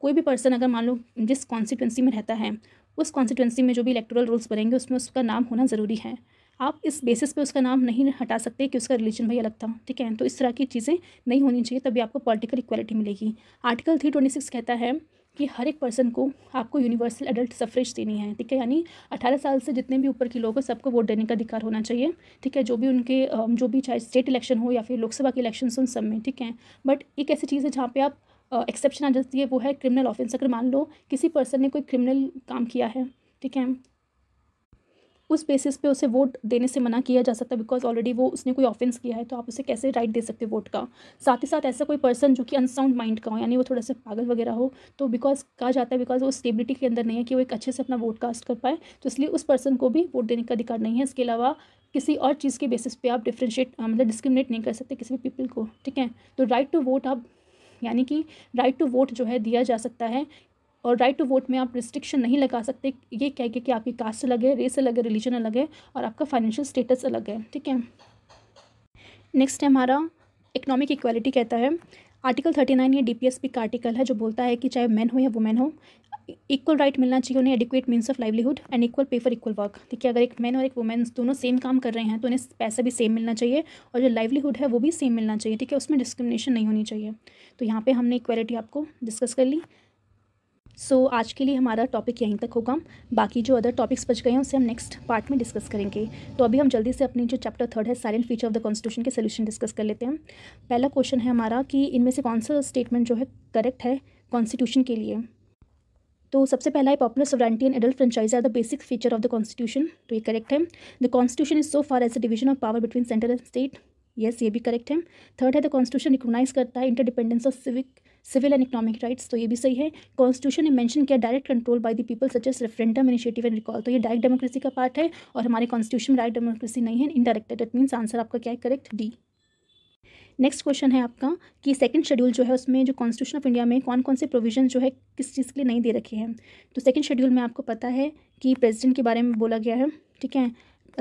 कोई भी पर्सन अगर मान लो जिस कॉन्स्टिट्यूंसी में रहता है उस कॉन्स्टिट्यूंसी में जो भी इलेक्टोरल रोल्स बनेंगे उसमें उसका नाम होना ज़रूरी है, आप इस बेसिस पे उसका नाम नहीं हटा सकते कि उसका रिलीजन भाई अलग था। ठीक है, तो इस तरह की चीज़ें नहीं होनी चाहिए, तभी आपको पॉलिटिकल इक्वालिटी मिलेगी। आर्टिकल 326 कहता है कि हर एक पर्सन को आपको यूनिवर्सल एडल्ट सफरेज देनी है। ठीक है, यानी 18 साल से जितने भी ऊपर के लोग हैं सबको वोट देने का अधिकार होना चाहिए। ठीक है, जो भी उनके जो भी चाहे स्टेट इलेक्शन हो या फिर लोकसभा के इलेक्शन हो उन सब में। ठीक है, बट एक ऐसी चीज़ है जहाँ पर आप एक्सेप्शन आ जाती है, वो है क्रिमिनल ऑफेंस। अगर मान लो किसी पर्सन ने कोई क्रिमिनल काम किया है, ठीक है, उस बेसिस पे उसे वोट देने से मना किया जा सकता है बिकॉज ऑलरेडी वो उसने कोई ऑफेंस किया है, तो आप उसे कैसे राइट दे सकते हो वोट का। साथ ही साथ ऐसा कोई पर्सन जो कि अनसाउंड माइंड का हो, यानी वो थोड़ा सा पागल वगैरह हो, तो बिकॉज कहा जाता है बिकॉज वो स्टेबिलिटी के अंदर नहीं है कि वो एक अच्छे से अपना वोट कास्ट कर पाए, तो इसलिए उस पर्सन को भी वोट देने का अधिकार नहीं है। इसके अलावा किसी और चीज़ के बेसिस पे आप डिफ्रेंशिएट डिस्क्रिमिनेट नहीं कर सकते किसी भी पीपल को। ठीक है, तो राइट टू वोट आप यानी कि राइट टू वोट जो है दिया जा सकता है। और राइट टू वोट में आप रिस्ट्रिक्शन नहीं लगा सकते ये कह के कि आपकी कास्ट अलग है, रेस अलग है, रिलीजन अलग है और आपका फाइनेंशियल स्टेटस अलग है। ठीक है, नेक्स्ट है हमारा इकोनॉमिक इक्वालिटी कहता है आर्टिकल 39। ये डीपीएसपी का आर्टिकल है जो बोलता है कि चाहे मैन हो या वुमेन हो इक्वल राइट मिलना चाहिए उन्हें, adequate means of livelihood and equal pay for equal work. ठीक है, अगर एक मैन और एक वुमेन दोनों सेम काम कर रहे हैं तो उन्हें पैसा भी सेम मिलना चाहिए और जो लाइवलीहुड है वो भी सेम मिलना चाहिए। ठीक है, उसमें डिस्क्रिमिनेशन नहीं होनी चाहिए। तो यहाँ पे हमने इक्वालिटी आपको डिस्कस कर ली। सो आज के लिए हमारा टॉपिक यहीं तक होगा, बाकी जो अदर टॉपिक्स बच गए हैं उसे हम नेक्स्ट पार्ट में डिस्कस करेंगे। तो अभी हम जल्दी से अपनी जो चैप्टर 3 है silent feature of the constitution के सोल्यूशन डिस्कस कर लेते हैं। पहला क्वेश्चन है हमारा कि इनमें से कौन सा स्टेटमेंट जो है करेक्ट है कॉन्स्टिट्यूशन के लिए। तो सबसे पहला है popular sovereignty and adult franchise are the basic feature of the constitution, तो ये करेक्ट है। The constitution is so far as a division of power between centre and state, yes ये भी करेक्ट है। थर्ड है द कॉन्स्टिट्यूशन रिकोगनाइज करता है interdependence of civil and economic rights, तो ये भी सही है। कॉन्स्टिट्यूशन ने मेंशन किया direct control by the people such as referendum, initiative and recall, तो ये डायरेक्ट डेमोक्रेसी का पार्ट है और हमारे कॉन्स्टिट्यूशन में डायरेक्ट डेमोक्रेसी नहीं है, इनडायरेक्ट है। दैट मीन्स आंसर आपका क्या है, करेक्ट डी। नेक्स्ट क्वेश्चन है आपका कि सेकंड शेड्यूल जो है उसमें जो कॉन्स्टिट्यूशन ऑफ इंडिया में कौन कौन से प्रोविजन जो है किस चीज़ के लिए नहीं दे रखे हैं। तो सेकंड शेड्यूल में आपको पता है कि प्रेसिडेंट के बारे में बोला गया है, ठीक है,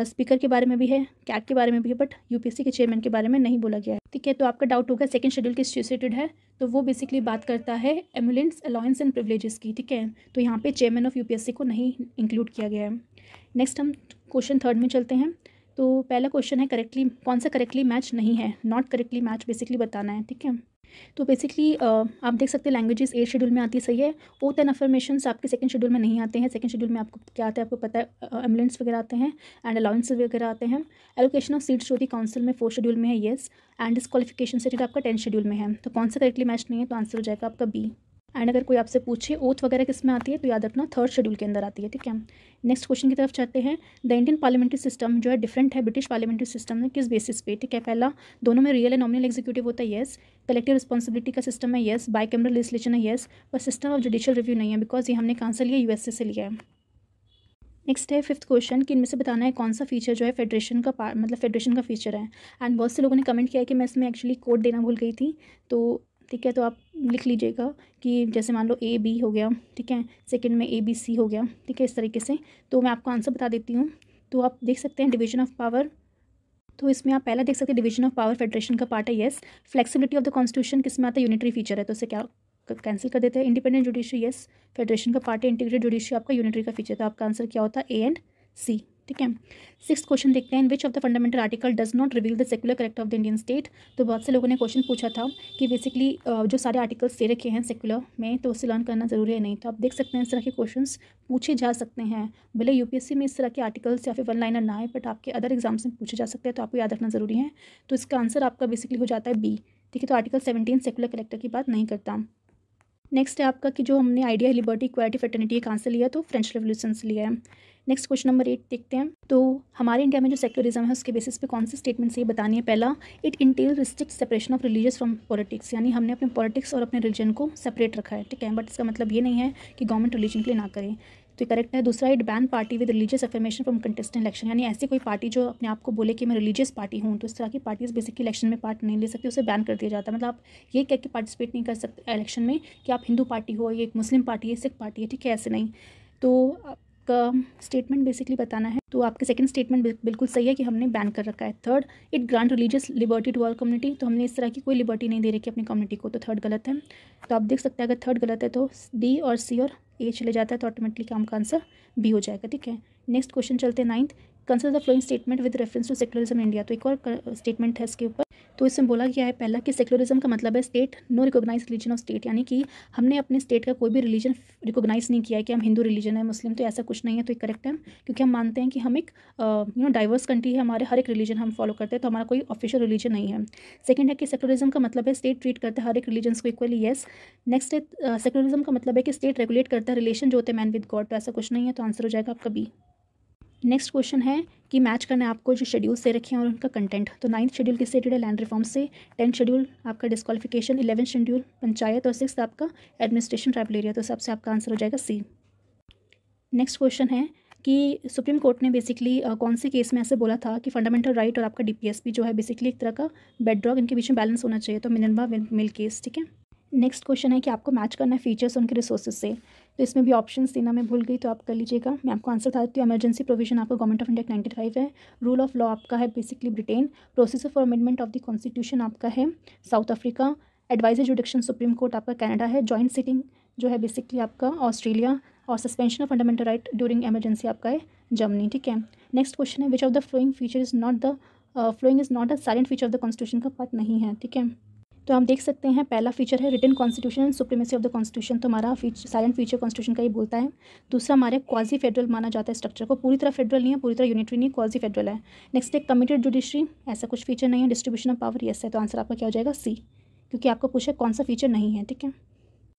स्पीकर के बारे में भी है, कैग के बारे में भी है, बट यूपीएससी के चेयरमैन के बारे में नहीं बोला गया है। ठीक है, तो आपका डाउट होगा सेकंड शेड्यूल किस चीज़ से रिलेटेड है, तो वो बेसिकली बात करता है एम्बुलेंस अलाउंस एंड प्रिविलेजेस की। ठीक है, तो यहाँ पे चेयरमैन ऑफ यूपीएससी को नहीं इंक्लूड किया गया है। नेक्स्ट हम क्वेश्चन 3 में चलते हैं। तो पहला क्वेश्चन है करेक्टली कौन सा करेक्टली मैच नहीं है, नॉट करेक्टली मैच बेसिकली बताना है। ठीक है, तो बेसिकली आप देख सकते हैं लैंग्वेजेस 8 शेड्यूल में आती है, सही है। ओथ एंड अफर्मेशंस आपके सेकंड शेड्यूल में नहीं आते हैं, सेकंड शेड्यूल में आपको क्या आता है आपको पता है, एम्बुलेंस वगैरह आते हैं एंड अलाउंस वगैरह आते हैं। एलोकेशन ऑफ सीट्स जो थी काउंसिल में 4 शेड्यूल में है, येस। एंड डिस्क्वालिफिकेशन से आपका 10 शेड्यूल में है। तो कौन सा करेक्टली मैच नहीं है, तो आंसर हो जाएगा आपका बी। एंड अगर कोई आपसे पूछे ओथ वगैरह किस में आती है, तो याद रखना 3rd शेड्यूल के अंदर आती है। ठीक है, नेक्स्ट क्वेश्चन की तरफ जाते हैं। द इंडियन पार्लियामेंट्री सिस्टम जो है डिफरेंट है ब्रिटिश पार्लियामेंट्री सिस्टम में किस बेसिस पे। ठीक है, पहला दोनों में रियल एंड नॉमिनल एग्जीक्यूटिव होता है, येस। कलेक्टिव रिस्पॉन्सिबिलिटी का सिस्टम है, येस। बाईकैमरल लेजिस्लेशन है, येस। पर सिस्टम ऑफ जुडिशियल रिव्यू नहीं है, बिकॉज ये हमने कहाँ से लिया, यूएसए से लिया है। नेक्स्ट है 5th क्वेश्चन कि इनमें से बताना है कौन सा फीचर जो है फेडरेशन का फेडरेशन का फीचर है। एंड बहुत से लोगों ने कमेंट किया है कि मैं इसमें एक्चुअली कोड देना भूल गई थी, तो ठीक है, तो आप लिख लीजिएगा कि जैसे मान लो ए बी हो गया, ठीक है, सेकंड में ए बी सी हो गया, ठीक है, इस तरीके से। तो मैं आपको आंसर बता देती हूँ। तो आप देख सकते हैं डिवीजन ऑफ पावर, तो इसमें आप पहला देख सकते हैं डिवीजन ऑफ पावर फेडरेशन का पार्ट है, yes. Flexibility of the constitution किस में आता है, यूनिटरी फीचर है, तो उसे क्या कैंसिल कर देते हैं। इंडिपेंडेंट जुडिशरी, येस, फेडरेशन का पार्ट है। इंटीग्रेटेड जुडिशरी आपका यूनिटरी का फीचर, तो आपका आंसर क्या होता है, ए एंड सी। ठीक है, 6th क्वेश्चन देखते हैं। Which of the fundamental article does not reveal the secular character of the Indian state. तो बहुत से लोगों ने क्वेश्चन पूछा था कि बेसिकली जो सारे आर्टिकल्स दे रखे हैं सेकुलर में तो उसे लर्न करना जरूरी है नहीं, तो आप देख सकते हैं इस तरह के क्वेश्चंस पूछे जा सकते हैं। भले यूपीएससी में इस तरह के आर्टिकल्स या फिर 1 लाइनर ना आए, बट आपके अदर एग्जाम्स में पूछे जा सकते हैं, तो आपको याद रखना जरूरी है। तो इसका आंसर आपका बेसिकली हो जाता है बी। ठीक है, तो आर्टिकल 17 सेकुलर करेक्टर की बात नहीं करता। नेक्स्ट है आपका कि जो हमने आइडिया लिबर्टी इक्वालिटी फ्रेटर्निटी कहाँ से लिया, तो फ्रेंच रेवोल्यूशन से लिया है। नेक्स्ट क्वेश्चन नंबर 8 देखते हैं। तो हमारे इंडिया में जो सेक्युलरिज्म है उसके बेसिस पे कौन से स्टेटमेंट से ये बतानी है। पहला, it entail restrict separation of religious from politics, यानी हमने अपने पॉलिटिक्स और अपने रिलीजन को सेपरेट रखा है। ठीक है, बट इसका मतलब ये नहीं है कि गवर्नमेंट रिलीजन के लिए ना करे, तो करेक्ट है। दूसरा, it ban party with religious affirmation from contested election, यानी ऐसी कोई पार्टी जो अपने आप को बोले कि मैं रिलीजियस पार्टी हूँ, तो इस तरह की पार्टीज बेसिकली इलेक्शन में पार्ट नहीं ले सकती, उसे बैन कर दिया जाता है। मतलब आप ये कह के पार्टिसिपेट नहीं कर सकते इलेक्शन में कि आप हिंदू पार्टी हो, ये एक मुस्लिम पार्टी है, सिख पार्टी है, ठीक है, ऐसे नहीं। तो का स्टेटमेंट बेसिकली बताना है, तो आपके सेकंड स्टेटमेंट बिल्कुल सही है कि हमने बैन कर रखा है। Third, it grant religious liberty to all community, तो हमने इस तरह की कोई लिबर्टी नहीं दे रखी अपनी कम्युनिटी को, तो थर्ड गलत है। तो आप देख सकते हैं अगर थर्ड गलत है तो डी और सी और ए चले जाता है, तो ऑटोमेटिकली काम का आंसर बी हो जाएगा। ठीक है, नेक्स्ट क्वेश्चन चलते हैं 9th। Consider the following statement with reference to secularism India, तो एक और स्टेटमेंट है इसके ऊपर। तो इसमें बोला गया है पहला कि सेक्युलरिज्म का मतलब है state no recognise religion of state, यानी कि हमने अपने स्टेट का कोई भी रिलीजन रिकॉग्नाइज नहीं किया है कि हम हिंदू रिलीजन है मुस्लिम, तो ऐसा कुछ नहीं है, तो एक करेक्ट है। क्योंकि हम मानते हैं कि हम एक डाइवर्स कंट्री है, हमारे हर एक रिलीजन हम फॉलो करते हैं, तो हमारा कोई ऑफिशियल रिलीजन नहीं है। सेकंड है कि सेक्युलरिज्म का मतलब है स्टेट ट्रीट करता है हर एक रिलीजन को इक्वली, येस। नेक्स्ट है सेक्युलरिज्म का मतलब है कि स्टेट रेगुलेट करता है रिलेशन जो होते हैं मैन विद गॉड, तो ऐसा कुछ नहीं है, तो आंसर हो जाएगा आपका बी। नेक्स्ट क्वेश्चन है कि मैच करना है आपको जो शेड्यूल्स दे रखे हैं और उनका कंटेंट। तो 9th शेड्यूल किससे रिलेटेड है, लैंड रिफॉर्म से। 10th शेड्यूल आपका डिस्क्वालिफिकेशन, 11th शेड्यूल पंचायत और 6th आपका एडमिनिस्ट्रेशन ट्राइबल एरिया, तो सबसे आपका आंसर हो जाएगा सी। नेक्स्ट क्वेश्चन है कि सुप्रीम कोर्ट ने बेसिकली कौन से केस में ऐसे बोला था कि फंडामेंटल राइट और आपका डीपीएसपी जो है बेसिकली एक तरह का बेडरॉक, इनके बीच में बैलेंस होना चाहिए, तो मिंदा मिल केस। ठीक है, नेक्स्ट क्वेश्चन है कि आपको मैच करना है फीचर्स उनके रिसोर्सेज से, तो इसमें भी ऑप्शंस देना मैं भूल गई, तो आप कर लीजिएगा। मैं आपको आंसर बता देती हूँ। एमरजेंसी प्रोविजन आपका गवर्नमेंट ऑफ इंडिया 95 है। रूल ऑफ लॉ आपका है basically Britain. Procedure for amendment of the constitution आपका है South Africa. Advisory jurisdiction supreme court आपका कनाडा है। जॉइंट सिटिंग जो है बेसिकली आपका ऑस्ट्रेलिया, और suspension of fundamental right during emergency आपका है जर्मनी। ठीक है, नेक्स्ट क्वेश्चन है which of the following feature is not the silent feature of the constitution का पार्ट नहीं है। ठीक है, तो हम देख सकते हैं पहला फीचर है written constitution and supremacy of the constitution, तो हमारा साइलेंट फीचर कॉन्स्टिट्यूशन का ही बोलता है। दूसरा हमारे क्वाजी फेडरल माना जाता है स्ट्रक्चर को, पूरी तरह फेडरल नहीं है, पूरी तरह यूनिटरी नहीं, क्वाजी फेडरल है। नेक्स्ट है कमिटेड जुडिशरी, ऐसा कुछ फीचर नहीं है। डिस्ट्रीब्यूशन ऑफ पावर यस है, तो आंसर आपका क्या हो जाएगा सी, क्योंकि आपको पूछे कौन सा फीचर नहीं है। ठीक है,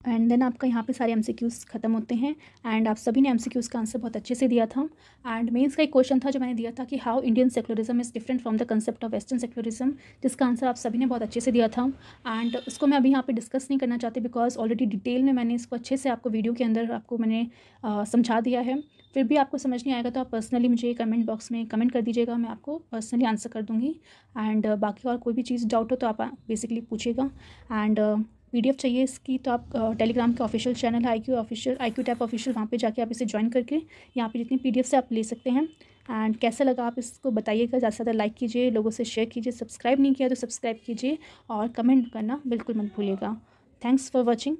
एंड देन आपका यहाँ पे सारे एमसीक्यूज़ खत्म होते हैं। एंड आप सभी ने एमसीक्यूज़ का आंसर बहुत अच्छे से दिया था। एंड मेंस का एक क्वेश्चन था जो मैंने दिया था कि how Indian secularism is different from the concept of western secularism, जिसका आंसर आप सभी ने बहुत अच्छे से दिया था। एंड उसको मैं अभी यहाँ पे डिस्कस नहीं करना चाहती बिकॉज ऑलरेडी डिटेल में मैंने इसको अच्छे से आपको वीडियो के अंदर आपको मैंने समझा दिया है। फिर भी आपको समझ नहीं आएगा तो आप पर्सनली मुझे कमेंट बॉक्स में कमेंट कर दीजिएगा, मैं आपको पर्सनली आंसर कर दूँगी। एंड बाकी और कोई भी चीज़ डाउट हो तो आप बेसिकली पूछिएगा। एंड PDF चाहिए इसकी तो आप टेलीग्राम के ऑफिशियल चैनल है आईक्यू टैब ऑफिशियल, वहाँ पे जाके आप इसे ज्वाइन करके यहाँ पे जितनी PDF से आप ले सकते हैं। एंड कैसा लगा आप इसको बताइएगा, ज़्यादा से ज़्यादा लाइक कीजिए, लोगों से शेयर कीजिए, सब्सक्राइब नहीं किया तो सब्सक्राइब कीजिए और कमेंट करना बिल्कुल मत भूलिएगा। Thanks for watching.